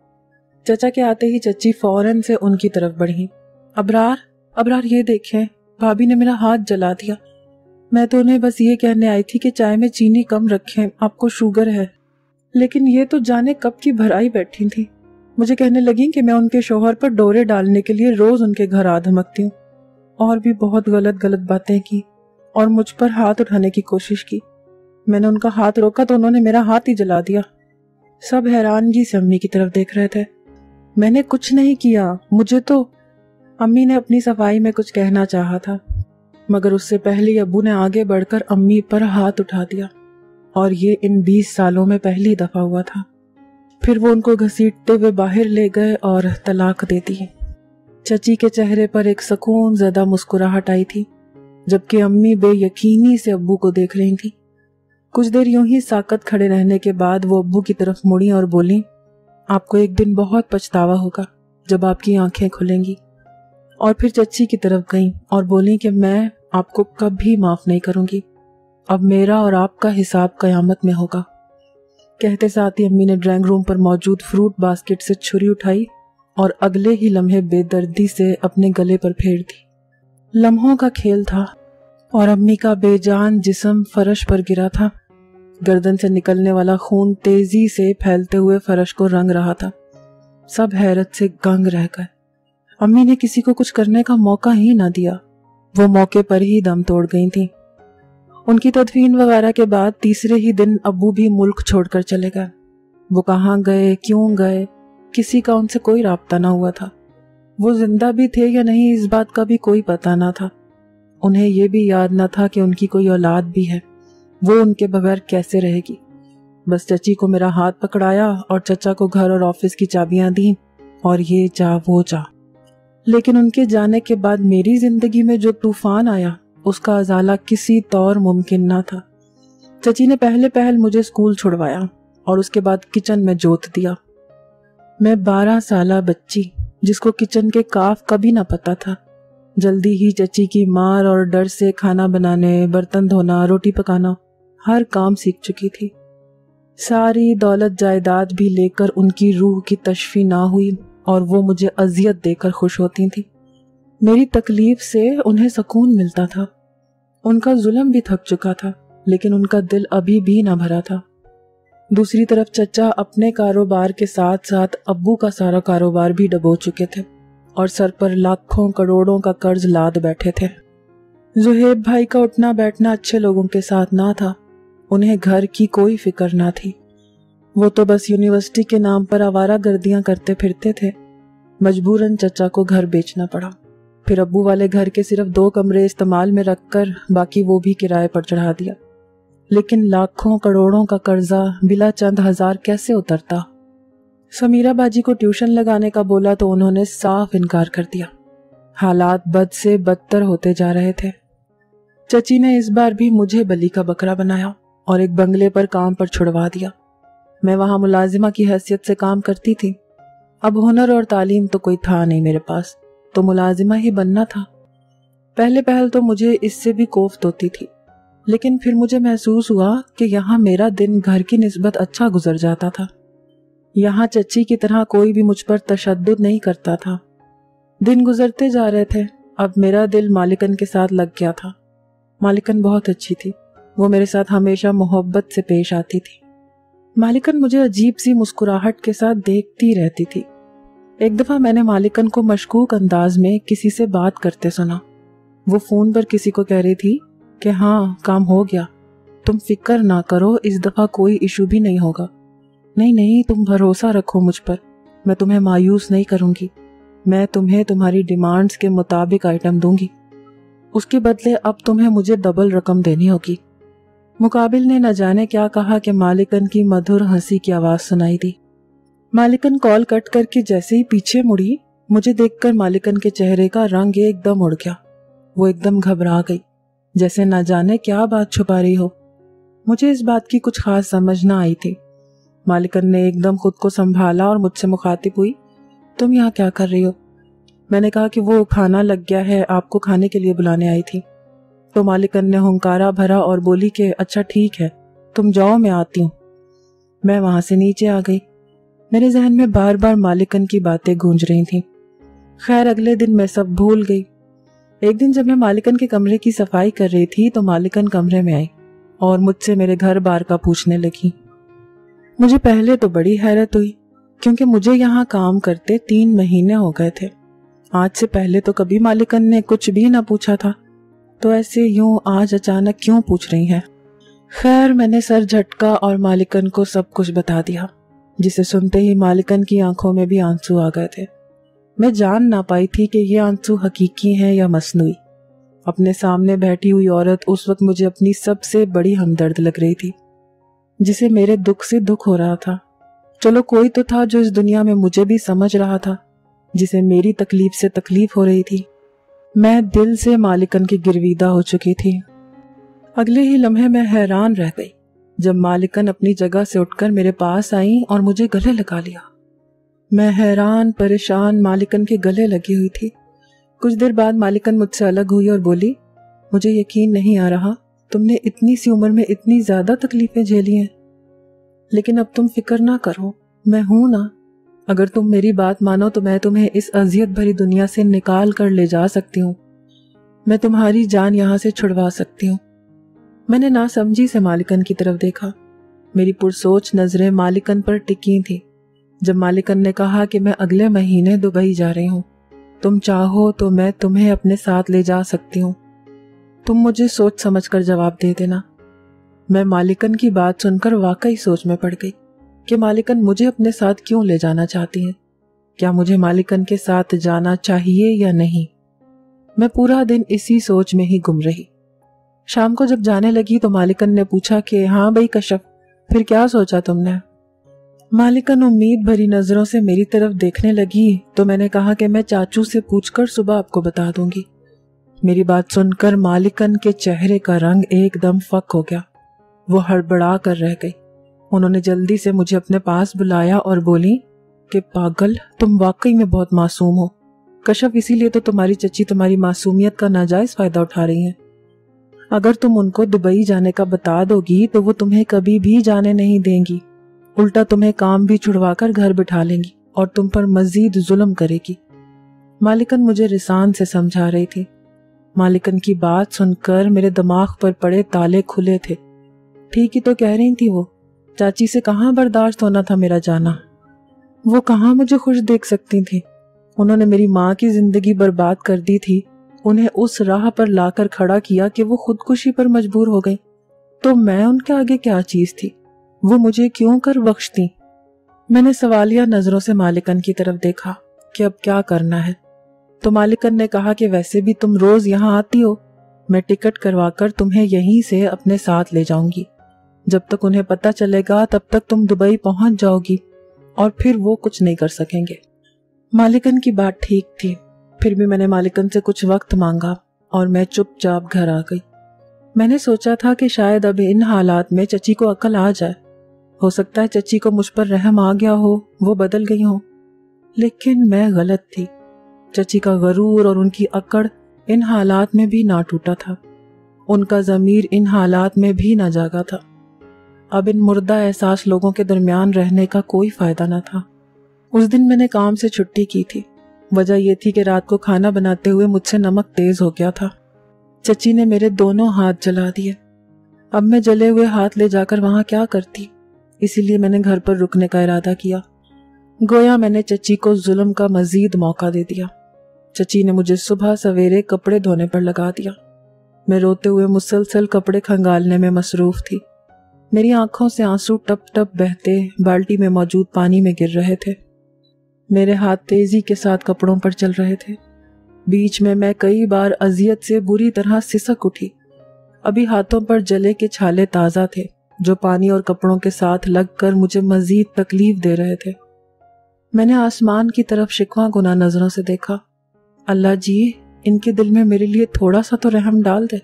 चचा के आते ही चची फौरन से उनकी तरफ बढ़ी। अबरार, अबरार ये देखें, भाभी ने मेरा हाथ जला दिया। मैं तो उन्हें बस ये कहने आई थी कि चाय में चीनी कम रखें, आपको शुगर है, लेकिन ये तो जाने कब की भराई बैठी थी। मुझे कहने लगी कि मैं उनके शोहर पर डोरे डालने के लिए रोज उनके घर आ धमकती हूँ, और भी बहुत गलत गलत बातें की और मुझ पर हाथ उठाने की कोशिश की। मैंने उनका हाथ रोका तो उन्होंने मेरा हाथ ही जला दिया। सब हैरानगी से अम्मी की तरफ देख रहे थे। मैंने कुछ नहीं किया, मुझे तो अम्मी ने अपनी सफाई में कुछ कहना चाहा था, मगर उससे पहले अब्बू ने आगे बढ़कर अम्मी पर हाथ उठा दिया, और ये इन 20 सालों में पहली दफा हुआ था। फिर वो उनको घसीटते हुए बाहर ले गए और तलाक दे दी। चची के चेहरे पर एक सुकून ज़्यादा मुस्कुराहट आई थी, जबकि अम्मी बेयकीनी से अब्बू को देख रही थी। कुछ देर यूं ही साकत खड़े रहने के बाद वो अब्बू की तरफ मुड़ी और बोली, आपको एक दिन बहुत पछतावा होगा जब आपकी आंखें खुलेंगी। और फिर चची की तरफ गई और बोली कि मैं आपको कभी माफ नहीं करूंगी। अब मेरा और आपका हिसाब कयामत में होगा। कहते साथ ही अम्मी ने ड्राइंग रूम पर मौजूद फ्रूट बास्केट से छुरी उठाई और अगले ही लम्हे बेदर्दी से अपने गले पर फेर दी। लम्हों का खेल था और अम्मी का बेजान जिस्म फर्श पर गिरा था। गर्दन से निकलने वाला खून तेजी से फैलते हुए फर्श को रंग रहा था। सब हैरत से दंग रह गए। अम्मी ने किसी को कुछ करने का मौका ही ना दिया, वो मौके पर ही दम तोड़ गई थी। उनकी तदफीन वगैरह के बाद तीसरे ही दिन अब्बू भी मुल्क छोड़कर चले गए। वो कहाँ गए, क्यों गए, किसी का उनसे कोई राब्ता ना हुआ था। वो जिंदा भी थे या नहीं, इस बात का भी कोई पता ना था। उन्हें यह भी याद ना था कि उनकी कोई औलाद भी है, वो उनके बगैर कैसे रहेगी। बस चची को मेरा हाथ पकड़ाया और चचा को घर और ऑफिस की चाबियां दी और ये जा वो जा। लेकिन उनके जाने के बाद मेरी जिंदगी में जो तूफान आया उसका अजाला किसी तौर मुमकिन ना था। चची ने पहले पहल मुझे स्कूल छुड़वाया और उसके बाद किचन में जोत दिया। मैं 12 साला बच्ची, जिसको किचन के काफ का भी ना पता था, जल्दी ही चची की मार और डर से खाना बनाने, बर्तन धोना, रोटी पकाना, हर काम सीख चुकी थी। सारी दौलत जायदाद भी लेकर उनकी रूह की तशफी ना हुई और वो मुझे अजियत देकर खुश होती थी। मेरी तकलीफ से उन्हें सुकून मिलता था। उनका जुल्म भी थक चुका था, लेकिन उनका दिल अभी भी ना भरा था। दूसरी तरफ चचा अपने कारोबार के साथ साथ अब्बू का सारा कारोबार भी डबो चुके थे और सर पर लाखों करोड़ों का कर्ज लाद बैठे थे। जुहेब भाई का उठना बैठना अच्छे लोगों के साथ ना था, उन्हें घर की कोई फिक्र ना थी। वो तो बस यूनिवर्सिटी के नाम पर आवारा गर्दियां करते फिरते थे। मजबूरन चचा को घर बेचना पड़ा। फिर अब्बू वाले घर के सिर्फ 2 कमरे इस्तेमाल में रखकर बाकी वो भी किराए पर चढ़ा दिया। लेकिन लाखों करोड़ों का कर्जा बिला चंद हजार कैसे उतरता। समीरा बाजी को ट्यूशन लगाने का बोला तो उन्होंने साफ इनकार कर दिया। हालात बद से बदतर होते जा रहे थे। चची ने इस बार भी मुझे बलि का बकरा बनाया और एक बंगले पर काम पर छुड़वा दिया। मैं वहां मुलाजिमा की हैसियत से काम करती थी। अब हुनर और तालीम तो कोई था नहीं मेरे पास, तो मुलाजिमा ही बनना था। पहले पहल तो मुझे इससे भी कोफ्त होती थी, लेकिन फिर मुझे महसूस हुआ कि यहाँ मेरा दिन घर की निस्बत अच्छा गुजर जाता था। यहाँ चची की तरह कोई भी मुझ पर तशद्दुद नहीं करता था। दिन गुजरते जा रहे थे। अब मेरा दिल मालिकन के साथ लग गया था। मालिकन बहुत अच्छी थी, वो मेरे साथ हमेशा मोहब्बत से पेश आती थी। मालिकन मुझे अजीब सी मुस्कुराहट के साथ देखती रहती थी। एक दफ़ा मैंने मालिकन को मशकूक अंदाज में किसी से बात करते सुना। वो फ़ोन पर किसी को कह रही थी कि हाँ काम हो गया, तुम फिक्र ना करो, इस दफ़ा कोई इशू भी नहीं होगा। नहीं नहीं, तुम भरोसा रखो मुझ पर, मैं तुम्हें मायूस नहीं करूंगी, मैं तुम्हें तुम्हारी डिमांड्स के मुताबिक आइटम दूंगी। उसके बदले अब तुम्हें मुझे डबल रकम देनी होगी। मुकाबिल ने न जाने क्या कहा कि मालिकन की मधुर हंसी की आवाज सुनाई दी। मालिकन कॉल कट करके जैसे ही पीछे मुड़ी, मुझे देखकर मालिकन के चेहरे का रंग एकदम उड़ गया। वो एकदम घबरा गई, जैसे न जाने क्या बात छुपा रही हो। मुझे इस बात की कुछ खास समझ ना आई थी। मालिकन ने एकदम खुद को संभाला और मुझसे मुखातिब हुई, तुम यहाँ क्या कर रही हो? मैंने कहा कि वो खाना लग गया है, आपको खाने के लिए बुलाने आई थी। तो मालिकन ने हुंकारा भरा और बोली कि अच्छा ठीक है, तुम जाओ मैं आती हूँ। मैं वहां से नीचे आ गई। मेरे जहन में बार बार मालिकन की बातें गूंज रही थीं। खैर अगले दिन मैं सब भूल गई। एक दिन जब मैं मालिकन के कमरे की सफाई कर रही थी तो मालिकन कमरे में आई और मुझसे मेरे घर बार का पूछने लगी। मुझे पहले तो बड़ी हैरत हुई क्योंकि मुझे यहाँ काम करते 3 महीने हो गए थे। आज से पहले तो कभी मालिकन ने कुछ भी ना पूछा था, तो ऐसे यूं आज अचानक क्यों पूछ रही हैं? खैर मैंने सर झटका और मालिकन को सब कुछ बता दिया, जिसे सुनते ही मालिकन की आंखों में भी आंसू आ गए थे। मैं जान ना पाई थी कि ये आंसू हकीकी हैं या मसनूई। अपने सामने बैठी हुई औरत उस वक्त मुझे अपनी सबसे बड़ी हमदर्द लग रही थी, जिसे मेरे दुख से दुख हो रहा था। चलो कोई तो था जो इस दुनिया में मुझे भी समझ रहा था, जिसे मेरी तकलीफ से तकलीफ हो रही थी। मैं दिल से मालिकन की गिरविदा हो चुकी थी। अगले ही लम्हे मैं हैरान रह गई जब मालिकन अपनी जगह से उठकर मेरे पास आई और मुझे गले लगा लिया। मैं हैरान परेशान मालिकन के गले लगी हुई थी। कुछ देर बाद मालिकन मुझसे अलग हुई और बोली, मुझे यकीन नहीं आ रहा तुमने इतनी सी उम्र में इतनी ज्यादा तकलीफें झेली हैं, लेकिन अब तुम फिक्र ना करो, मैं हूं ना। अगर तुम मेरी बात मानो तो मैं तुम्हें इस अजियत भरी दुनिया से निकाल कर ले जा सकती हूँ। मैं तुम्हारी जान यहाँ से छुड़वा सकती हूँ। मैंने नासमझी से मालिकन की तरफ देखा। मेरी पुरसोच नजरें मालिकन पर टिकी थी। जब मालिकन ने कहा कि मैं अगले महीने दुबई जा रही हूँ, तुम चाहो तो मैं तुम्हें अपने साथ ले जा सकती हूँ, तुम मुझे सोच समझ कर जवाब दे देना। मैं मालिकन की बात सुनकर वाकई सोच में पड़ गई कि मालिकन मुझे अपने साथ क्यों ले जाना चाहती है। क्या मुझे मालिकन के साथ जाना चाहिए या नहीं? मैं पूरा दिन इसी सोच में ही गुम रही। शाम को जब जाने लगी तो मालिकन ने पूछा कि हाँ भाई कश्यप, फिर क्या सोचा तुमने? मालिकन उम्मीद भरी नजरों से मेरी तरफ देखने लगी तो मैंने कहा कि मैं चाचू से पूछकर सुबह आपको बता दूंगी। मेरी बात सुनकर मालिकन के चेहरे का रंग एकदम फक हो गया। वो हड़बड़ा कर रह गई। उन्होंने जल्दी से मुझे अपने पास बुलाया और बोली कि पागल, तुम वाकई में बहुत मासूम हो कश्यप, इसीलिए तो तुम्हारी चची तुम्हारी मासूमियत का नाजायज फायदा उठा रही है। अगर तुम उनको दुबई जाने का बता दोगी तो वो तुम्हें कभी भी जाने नहीं देंगी, उल्टा तुम्हें काम भी छुड़वाकर घर बिठा लेंगी और तुम पर मजीद जुल्म करेगी। मालिकन मुझे रिसान से समझा रही थी। मालिकन की बात सुनकर मेरे दिमाग पर पड़े ताले खुले थे। ठीक ही तो कह रही थी वो, चाची से कहाँ बर्दाश्त होना था मेरा जाना। वो कहाँ मुझे खुश देख सकती थी। उन्होंने मेरी माँ की जिंदगी बर्बाद कर दी थी, उन्हें उस राह पर लाकर खड़ा किया कि वो खुदकुशी पर मजबूर हो गई। तो मैं उनके आगे क्या चीज थी? वो मुझे क्यों कर बख्शती? मैंने सवालिया नजरों से मालिकन की तरफ देखा कि अब क्या करना है। तो मालिकन ने कहा कि वैसे भी तुम रोज यहाँ आती हो, मैं टिकट करवाकर तुम्हें यहीं से अपने साथ ले जाऊंगी। जब तक उन्हें पता चलेगा तब तक तुम दुबई पहुंच जाओगी और फिर वो कुछ नहीं कर सकेंगे। मालिकन की बात ठीक थी, फिर भी मैंने मालिकन से कुछ वक्त मांगा और मैं चुपचाप घर आ गई। मैंने सोचा था कि शायद अब इन हालात में चची को अकल आ जाए, हो सकता है चची को मुझ पर रहम आ गया हो, वो बदल गई हो। लेकिन मैं गलत थी। चची का गरूर और उनकी अकड़ इन हालात में भी ना टूटा था, उनका ज़मीर इन हालात में भी ना जागा था। अब इन मुर्दा एहसास लोगों के दरमियान रहने का कोई फायदा ना था। उस दिन मैंने काम से छुट्टी की थी। वजह यह थी कि रात को खाना बनाते हुए मुझसे नमक तेज हो गया था। चची ने मेरे दोनों हाथ जला दिए। अब मैं जले हुए हाथ ले जाकर वहां क्या करती, इसीलिए मैंने घर पर रुकने का इरादा किया। गोया मैंने चची को जुल्म का मजीद मौका दे दिया। चची ने मुझे सुबह सवेरे कपड़े धोने पर लगा दिया। मैं रोते हुए मुसलसल कपड़े खंगालने में मसरूफ थी। मेरी आंखों से आंसू टप टप बहते बाल्टी में मौजूद पानी में गिर रहे थे। मेरे हाथ तेजी के साथ कपड़ों पर चल रहे थे। बीच में मैं कई बार अजियत से बुरी तरह सिसक उठी। अभी हाथों पर जले के छाले ताज़ा थे जो पानी और कपड़ों के साथ लगकर मुझे मजीद तकलीफ दे रहे थे। मैंने आसमान की तरफ शिकवा गुना नजरों से देखा। अल्लाह जी, इनके दिल में मेरे लिए थोड़ा सा तो रहम डाल दे।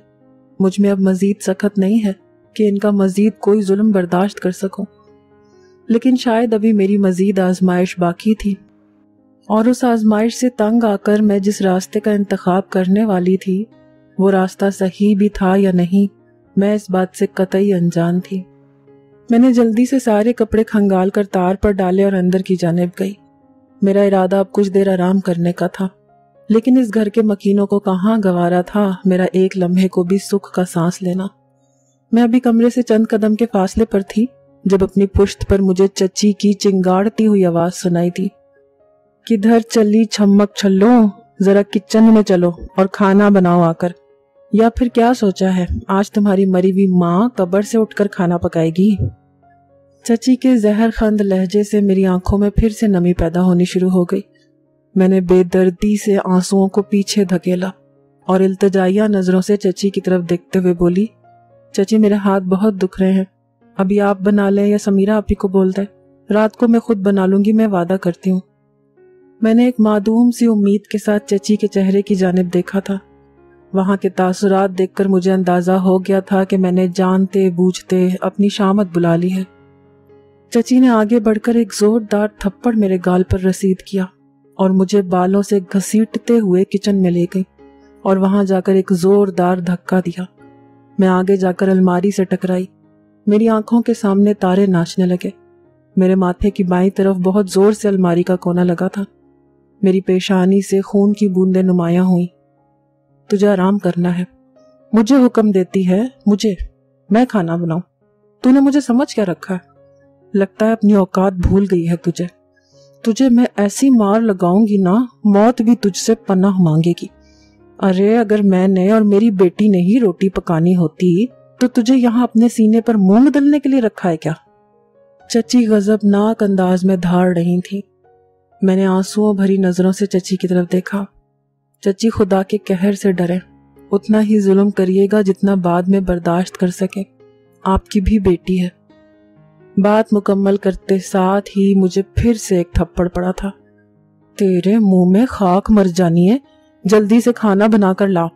मुझ में अब मजीद सख्त नहीं है कि इनका मजीद कोई जुल्म बर्दाश्त कर सकूं। लेकिन शायद अभी मेरी मजीद आजमाइश बाकी थी और उस आजमाइश से तंग आकर मैं जिस रास्ते का इंतखाब करने वाली थी वो रास्ता सही भी था या नहीं, मैं इस बात से कतई अनजान थी। मैंने जल्दी से सारे कपड़े खंगाल कर तार पर डाले और अंदर की जानिब गई। मेरा इरादा अब कुछ देर आराम करने का था, लेकिन इस घर के मकीनों को कहाँ गवारा था मेरा एक लम्हे को भी सुख का सांस लेना। मैं अभी कमरे से चंद कदम के फासले पर थी जब अपनी पुश्त पर मुझे चची की चिंगाड़ती हुई आवाज सुनाई थी। किधर चली छम्मक छल्लो, जरा किचन में चलो और खाना बनाओ आकर। या फिर क्या सोचा है, आज तुम्हारी मरी हुई माँ कब्र से उठकर खाना पकाएगी। चची के जहरखंद लहजे से मेरी आंखों में फिर से नमी पैदा होनी शुरू हो गई। मैंने बेदर्दी से आंसुओं को पीछे धकेला और इल्तजाइया नजरों से चची की तरफ देखते हुए बोली, चची मेरे हाथ बहुत दुख रहे हैं, अभी आप बना लें या समीरा आप ही को बोल दें, रात को मैं खुद बना लूंगी, मैं वादा करती हूँ। मैंने एक मादूम सी उम्मीद के साथ चची के चेहरे की जानिब देखा था। वहाँ के तासुरात देखकर मुझे अंदाज़ा हो गया था कि मैंने जानते बूझते अपनी शामत बुला ली है। चची ने आगे बढ़कर एक जोरदार थप्पड़ मेरे गाल पर रसीद किया और मुझे बालों से घसीटते हुए किचन में ले गई और वहाँ जाकर एक जोरदार धक्का दिया। मैं आगे जाकर अलमारी से टकराई। मेरी आंखों के सामने तारे नाचने लगे। मेरे माथे की बाईं तरफ बहुत जोर से अलमारी का कोना लगा था। मेरी पेशानी से खून की बूंदें नुमायां हुई। तुझे आराम करना है, मुझे हुक्म देती है, मुझे, मैं खाना बनाऊं। तूने मुझे समझ क्या रखा है? लगता है अपनी औकात भूल गई है तुझे। तुझे मैं ऐसी मार लगाऊंगी ना, मौत भी तुझसे पनाह मांगेगी। अरे अगर मैंने और मेरी बेटी ने ही रोटी पकानी होती तो तुझे यहाँ अपने सीने पर मूंग दलने के लिए रखा है क्या? चची गजबनाक अंदाज में धार रही थी। मैंने आंसुओं भरी नजरों से चची की तरफ देखा। चची खुदा के कहर से डरे, उतना ही जुल्म करिएगा जितना बाद में बर्दाश्त कर सके, आपकी भी बेटी है। बात मुकम्मल करते साथ ही मुझे फिर से एक थप्पड़ पड़ा था। तेरे मुंह में खाक मर जानी है, जल्दी से खाना बनाकर ला,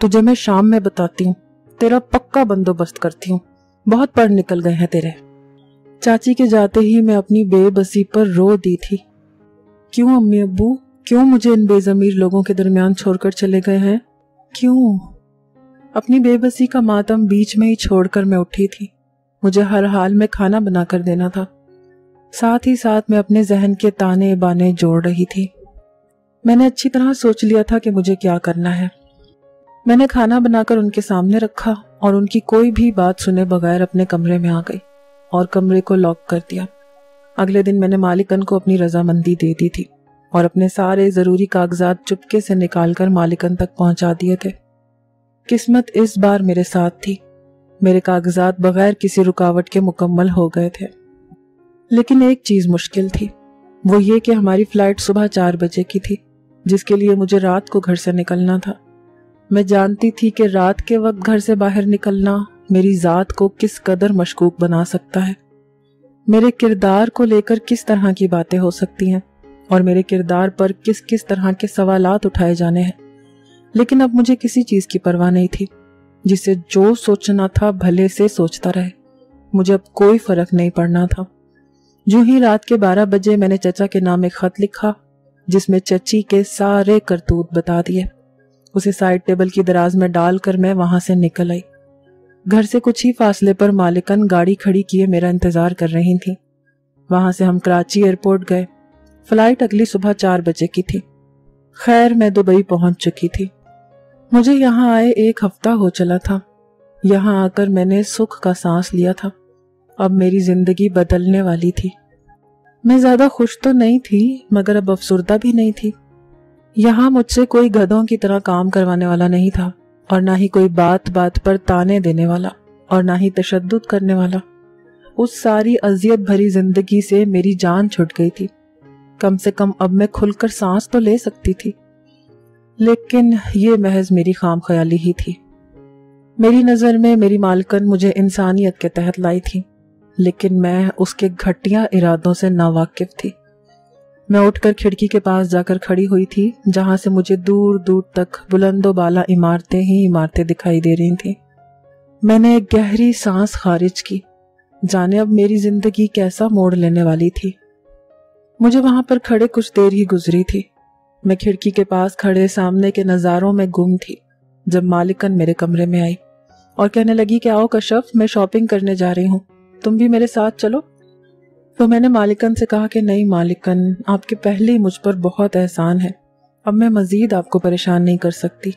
तुझे मैं शाम में बताती हूँ, तेरा पक्का बंदोबस्त करती हूँ, बहुत पढ़ निकल गए हैं तेरे। चाची के जाते ही मैं अपनी बेबसी पर रो दी थी। क्यों अम्मी अब्बू, क्यों मुझे इन बेजमीर लोगों के दरमियान छोड़कर चले गए हैं, क्यों? अपनी बेबसी का मातम बीच में ही छोड़कर मैं उठी थी। मुझे हर हाल में खाना बनाकर देना था। साथ ही साथ मैं अपने जहन के ताने बाने जोड़ रही थी। मैंने अच्छी तरह सोच लिया था कि मुझे क्या करना है। मैंने खाना बनाकर उनके सामने रखा और उनकी कोई भी बात सुने बगैर अपने कमरे में आ गई और कमरे को लॉक कर दिया। अगले दिन मैंने मालिकन को अपनी रजामंदी दे दी थी और अपने सारे ज़रूरी कागजात चुपके से निकालकर मालिकन तक पहुंचा दिए थे। किस्मत इस बार मेरे साथ थी। मेरे कागजात बगैर किसी रुकावट के मुकम्मल हो गए थे। लेकिन एक चीज़ मुश्किल थी, वो ये कि हमारी फ़्लाइट सुबह 4 बजे की थी, जिसके लिए मुझे रात को घर से निकलना था। मैं जानती थी कि रात के वक्त घर से बाहर निकलना मेरी ज़ात को किस कदर मशकूक बना सकता है, मेरे किरदार को लेकर किस तरह की बातें हो सकती हैं और मेरे किरदार पर किस किस तरह के सवालात उठाए जाने हैं। लेकिन अब मुझे किसी चीज़ की परवाह नहीं थी, जिसे जो सोचना था भले से सोचता रहे, मुझे अब कोई फ़र्क नहीं पड़ना था। यूं ही रात के 12 बजे मैंने चचा के नाम एक ख़त लिखा जिसमें चची के सारे करतूत बता दिए। उसे साइड टेबल की दराज में डालकर मैं वहाँ से निकल आई। घर से कुछ ही फासले पर मालिकन गाड़ी खड़ी किए मेरा इंतज़ार कर रही थी। वहाँ से हम कराची एयरपोर्ट गए। फ्लाइट अगली सुबह 4 बजे की थी। खैर मैं दुबई पहुंच चुकी थी। मुझे यहाँ आए 1 हफ्ता हो चला था। यहाँ आकर मैंने सुख का सांस लिया था। अब मेरी जिंदगी बदलने वाली थी। मैं ज़्यादा खुश तो नहीं थी, मगर अब अफसुर्दा भी नहीं थी। यहाँ मुझसे कोई गधों की तरह काम करवाने वाला नहीं था और ना ही कोई बात बात पर ताने देने वाला और ना ही तशद्दुद करने वाला। उस सारी अजियत भरी जिंदगी से मेरी जान छुट गई थी। कम से कम अब मैं खुलकर सांस तो ले सकती थी। लेकिन ये महज मेरी खाम ख्याली ही थी। मेरी नज़र में मेरी मालकन मुझे इंसानियत के तहत लाई थी, लेकिन मैं उसके घटिया इरादों से नावाकिफ थी। मैं उठकर खिड़की के पास जाकर खड़ी हुई थी, जहां से मुझे दूर दूर तक बुलंदोबाला इमारतें ही इमारतें दिखाई दे रही थीं। मैंने एक गहरी सांस खारिज की, जाने अब मेरी जिंदगी कैसा मोड़ लेने वाली थी। मुझे वहां पर खड़े कुछ देर ही गुजरी थी। मैं खिड़की के पास खड़े सामने के नज़ारों में गुम थी जब मालिकन मेरे कमरे में आई और कहने लगी कि आओ कशफ, मैं शॉपिंग करने जा रही हूँ, तुम भी मेरे साथ चलो। तो मैंने मालिकन से कहा कि नहीं मालिकन, आपके पहले ही मुझ पर बहुत एहसान है, अब मैं मज़ीद आपको परेशान नहीं कर सकती।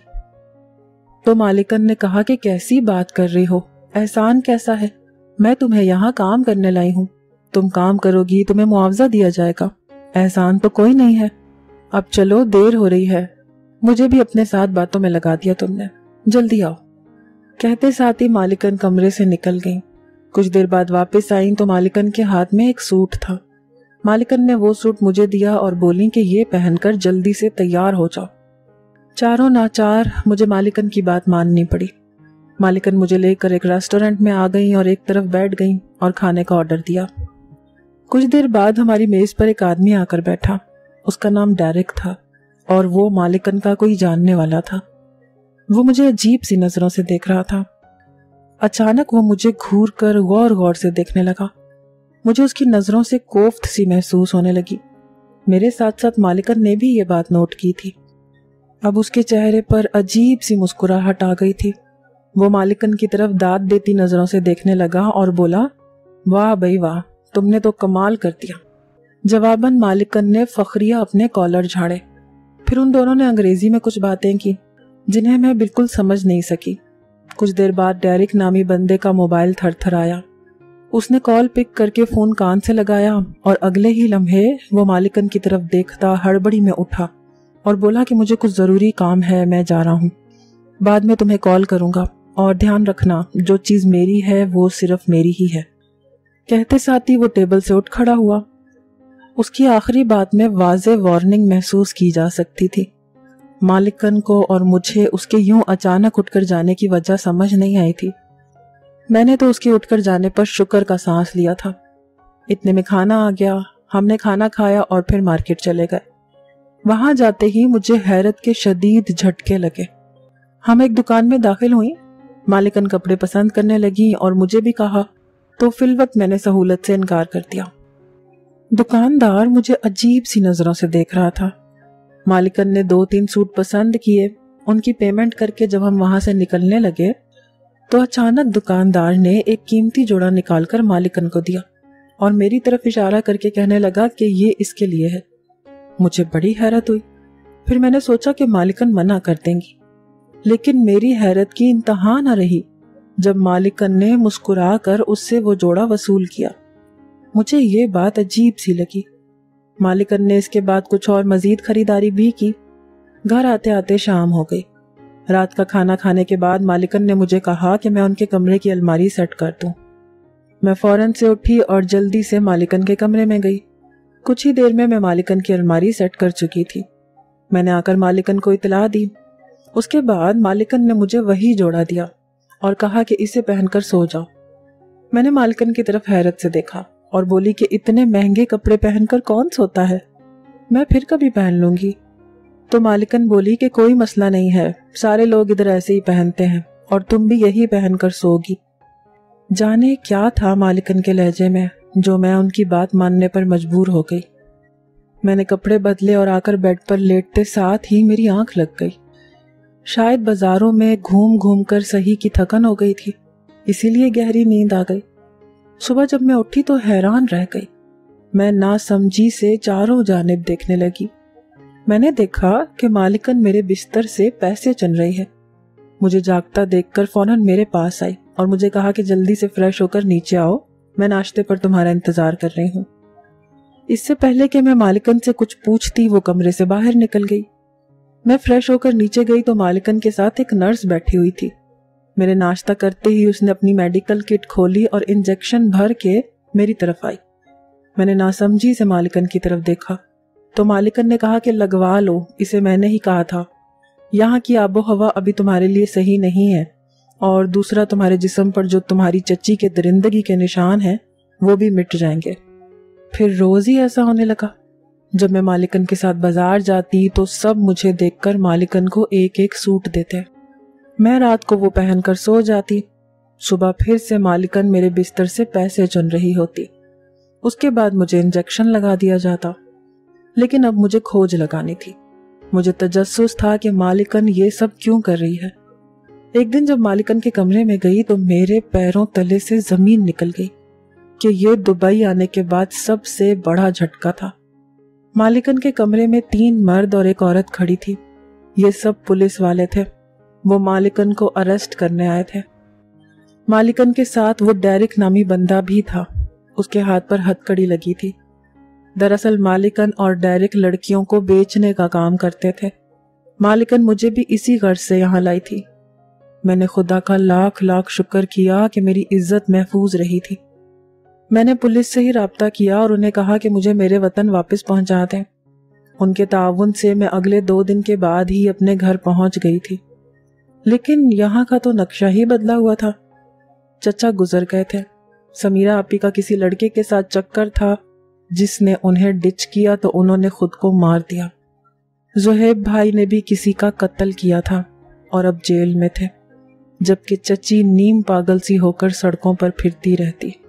तो मालिकन ने कहा कि कैसी बात कर रही हो, एहसान कैसा है, मैं तुम्हें यहाँ काम करने लाई हूँ, तुम काम करोगी तुम्हें मुआवजा दिया जाएगा, एहसान तो कोई नहीं है, अब चलो देर हो रही है, मुझे भी अपने साथ बातों में लगा दिया तुमने, जल्दी आओ। कहते साथ ही मालिकन कमरे से निकल गई। कुछ देर बाद वापस आई तो मालिकन के हाथ में एक सूट था। मालिकन ने वो सूट मुझे दिया और बोली कि ये पहनकर जल्दी से तैयार हो जाओ। चारों नाचार मुझे मालिकन की बात माननी पड़ी। मालिकन मुझे लेकर एक रेस्टोरेंट में आ गई और एक तरफ बैठ गई और खाने का ऑर्डर दिया। कुछ देर बाद हमारी मेज पर एक आदमी आकर बैठा। उसका नाम डेरिक था और वो मालिकन का कोई जानने वाला था। वो मुझे अजीब सी नजरों से देख रहा था। अचानक वो मुझे घूर कर गौर गौर से देखने लगा। मुझे उसकी नजरों से कोफ्त सी महसूस होने लगी। मेरे साथ साथ मालिकन ने भी ये बात नोट की थी। अब उसके चेहरे पर अजीब सी मुस्कुराहट आ गई थी। वो मालिकन की तरफ दाद देती नजरों से देखने लगा और बोला, वाह भाई वाह, तुमने तो कमाल कर दिया। जवाबन मालिकन ने फखरिया अपने कॉलर झाड़े। फिर उन दोनों ने अंग्रेजी में कुछ बातें की जिन्हें मैं बिल्कुल समझ नहीं सकी। कुछ देर बाद डेरिक नामी बंदे का मोबाइल थरथराया। उसने कॉल पिक करके फोन कान से लगाया और अगले ही लम्हे वो मालिकन की तरफ देखता हड़बड़ी में उठा और बोला कि मुझे कुछ ज़रूरी काम है, मैं जा रहा हूँ, बाद में तुम्हें कॉल करूँगा और ध्यान रखना, जो चीज़ मेरी है वो सिर्फ मेरी ही है। कहते साथ ही वो टेबल से उठ खड़ा हुआ। उसकी आखिरी बात में वाज़े वार्निंग महसूस की जा सकती थी। मालिकन को और मुझे उसके यूं अचानक उठकर जाने की वजह समझ नहीं आई थी। मैंने तो उसके उठकर जाने पर शुक्र का सांस लिया था। इतने में खाना आ गया, हमने खाना खाया और फिर मार्केट चले गए। वहां जाते ही मुझे हैरत के शदीद झटके लगे। हम एक दुकान में दाखिल हुई। मालिकन कपड़े पसंद करने लगी और मुझे भी कहा, तो फिलवत मैंने सहूलत से इनकार कर दिया। दुकानदार मुझे अजीब सी नजरों से देख रहा था। मालिकन ने 2-3 सूट पसंद किए। उनकी पेमेंट करके जब हम वहां से निकलने लगे तो अचानक दुकानदार ने एक कीमती जोड़ा निकालकर मालिकन को दिया और मेरी तरफ इशारा करके कहने लगा कि ये इसके लिए है। मुझे बड़ी हैरत हुई। फिर मैंने सोचा कि मालिकन मना कर देंगी, लेकिन मेरी हैरत की इंतहा न रही जब मालिकन ने मुस्कुरा कर उससे वो जोड़ा वसूल किया। मुझे ये बात अजीब सी लगी। मालिकन ने इसके बाद कुछ और मजीद खरीदारी भी की। घर आते आते शाम हो गई। रात का खाना खाने के बाद मालिकन ने मुझे कहा कि मैं उनके कमरे की अलमारी सेट कर दूं। मैं फौरन से उठी और जल्दी से मालिकन के कमरे में गई। कुछ ही देर में मैं मालिकन की अलमारी सेट कर चुकी थी। मैंने आकर मालिकन को इतला दी। उसके बाद मालिकन ने मुझे वही जोड़ा दिया और कहा कि इसे पहनकर सो जाओ। मैंने मालिकन की तरफ हैरत से देखा और बोली कि इतने महंगे कपड़े पहनकर कौन सोता है, मैं फिर कभी पहन लूंगी। तो मालिकन बोली कि कोई मसला नहीं है, सारे लोग इधर ऐसे ही पहनते हैं और तुम भी यही पहनकर सोगी। जाने क्या था मालिकन के लहजे में जो मैं उनकी बात मानने पर मजबूर हो गई। मैंने कपड़े बदले और आकर बेड पर लेटते साथ ही मेरी आंख लग गई। शायद बाजारों में घूम घूम कर सही की थकन हो गई थी, इसीलिए गहरी नींद आ गई। सुबह जब मैं उठी तो हैरान रह गई। मैं नासमझी से चारों जानिब देखने लगी। मैंने देखा कि मालिकन मेरे बिस्तर से पैसे चन रही है। मुझे जागता देखकर फौरन मेरे पास आई और मुझे कहा कि जल्दी से फ्रेश होकर नीचे आओ, मैं नाश्ते पर तुम्हारा इंतजार कर रही हूँ। इससे पहले कि मैं मालिकन से कुछ पूछती वो कमरे से बाहर निकल गई। मैं फ्रेश होकर नीचे गई तो मालिकन के साथ एक नर्स बैठी हुई थी। मेरे नाश्ता करते ही उसने अपनी मेडिकल किट खोली और इंजेक्शन भर के मेरी तरफ आई। मैंने नासमझी से मालिकन की तरफ देखा तो मालिकन ने कहा कि लगवा लो, इसे मैंने ही कहा था। यहाँ की आबोहवा अभी तुम्हारे लिए सही नहीं है, और दूसरा तुम्हारे जिस्म पर जो तुम्हारी चच्ची के दरिंदगी के निशान हैं वो भी मिट जाएंगे। फिर रोज ही ऐसा होने लगा। जब मैं मालिकन के साथ बाजार जाती तो सब मुझे देखकर मालिकन को एक एक सूट देते। मैं रात को वो पहनकर सो जाती। सुबह फिर से मालिकन मेरे बिस्तर से पैसे चुन रही होती। उसके बाद मुझे इंजेक्शन लगा दिया जाता। लेकिन अब मुझे खोज लगानी थी। मुझे तजस्सुस था कि मालिकन ये सब क्यों कर रही है। एक दिन जब मालिकन के कमरे में गई तो मेरे पैरों तले से जमीन निकल गई कि ये दुबई आने के बाद सबसे बड़ा झटका था। मालिकन के कमरे में 3 मर्द और 1 औरत खड़ी थी। ये सब पुलिस वाले थे। वो मालिकन को अरेस्ट करने आए थे। मालिकन के साथ वो डेरिक नामी बंदा भी था। उसके हाथ पर हथकड़ी लगी थी। दरअसल मालिकन और डेरिक लड़कियों को बेचने का काम करते थे। मालिकन मुझे भी इसी गर्ज से यहाँ लाई थी। मैंने खुदा का लाख लाख शुक्र किया कि मेरी इज्जत महफूज रही थी। मैंने पुलिस से ही राब्ता किया और उन्हें कहा कि मुझे मेरे वतन वापस पहुंचा दें। उनके ताउन से मैं अगले 2 दिन के बाद ही अपने घर पहुंच गई थी। लेकिन यहाँ का तो नक्शा ही बदला हुआ था। चचा गुजर गए थे। समीरा आपी का किसी लड़के के साथ चक्कर था जिसने उन्हें डिच किया तो उन्होंने खुद को मार दिया। जुहैब भाई ने भी किसी का कत्ल किया था और अब जेल में थे, जबकि चची नीम पागल सी होकर सड़कों पर फिरती रहती।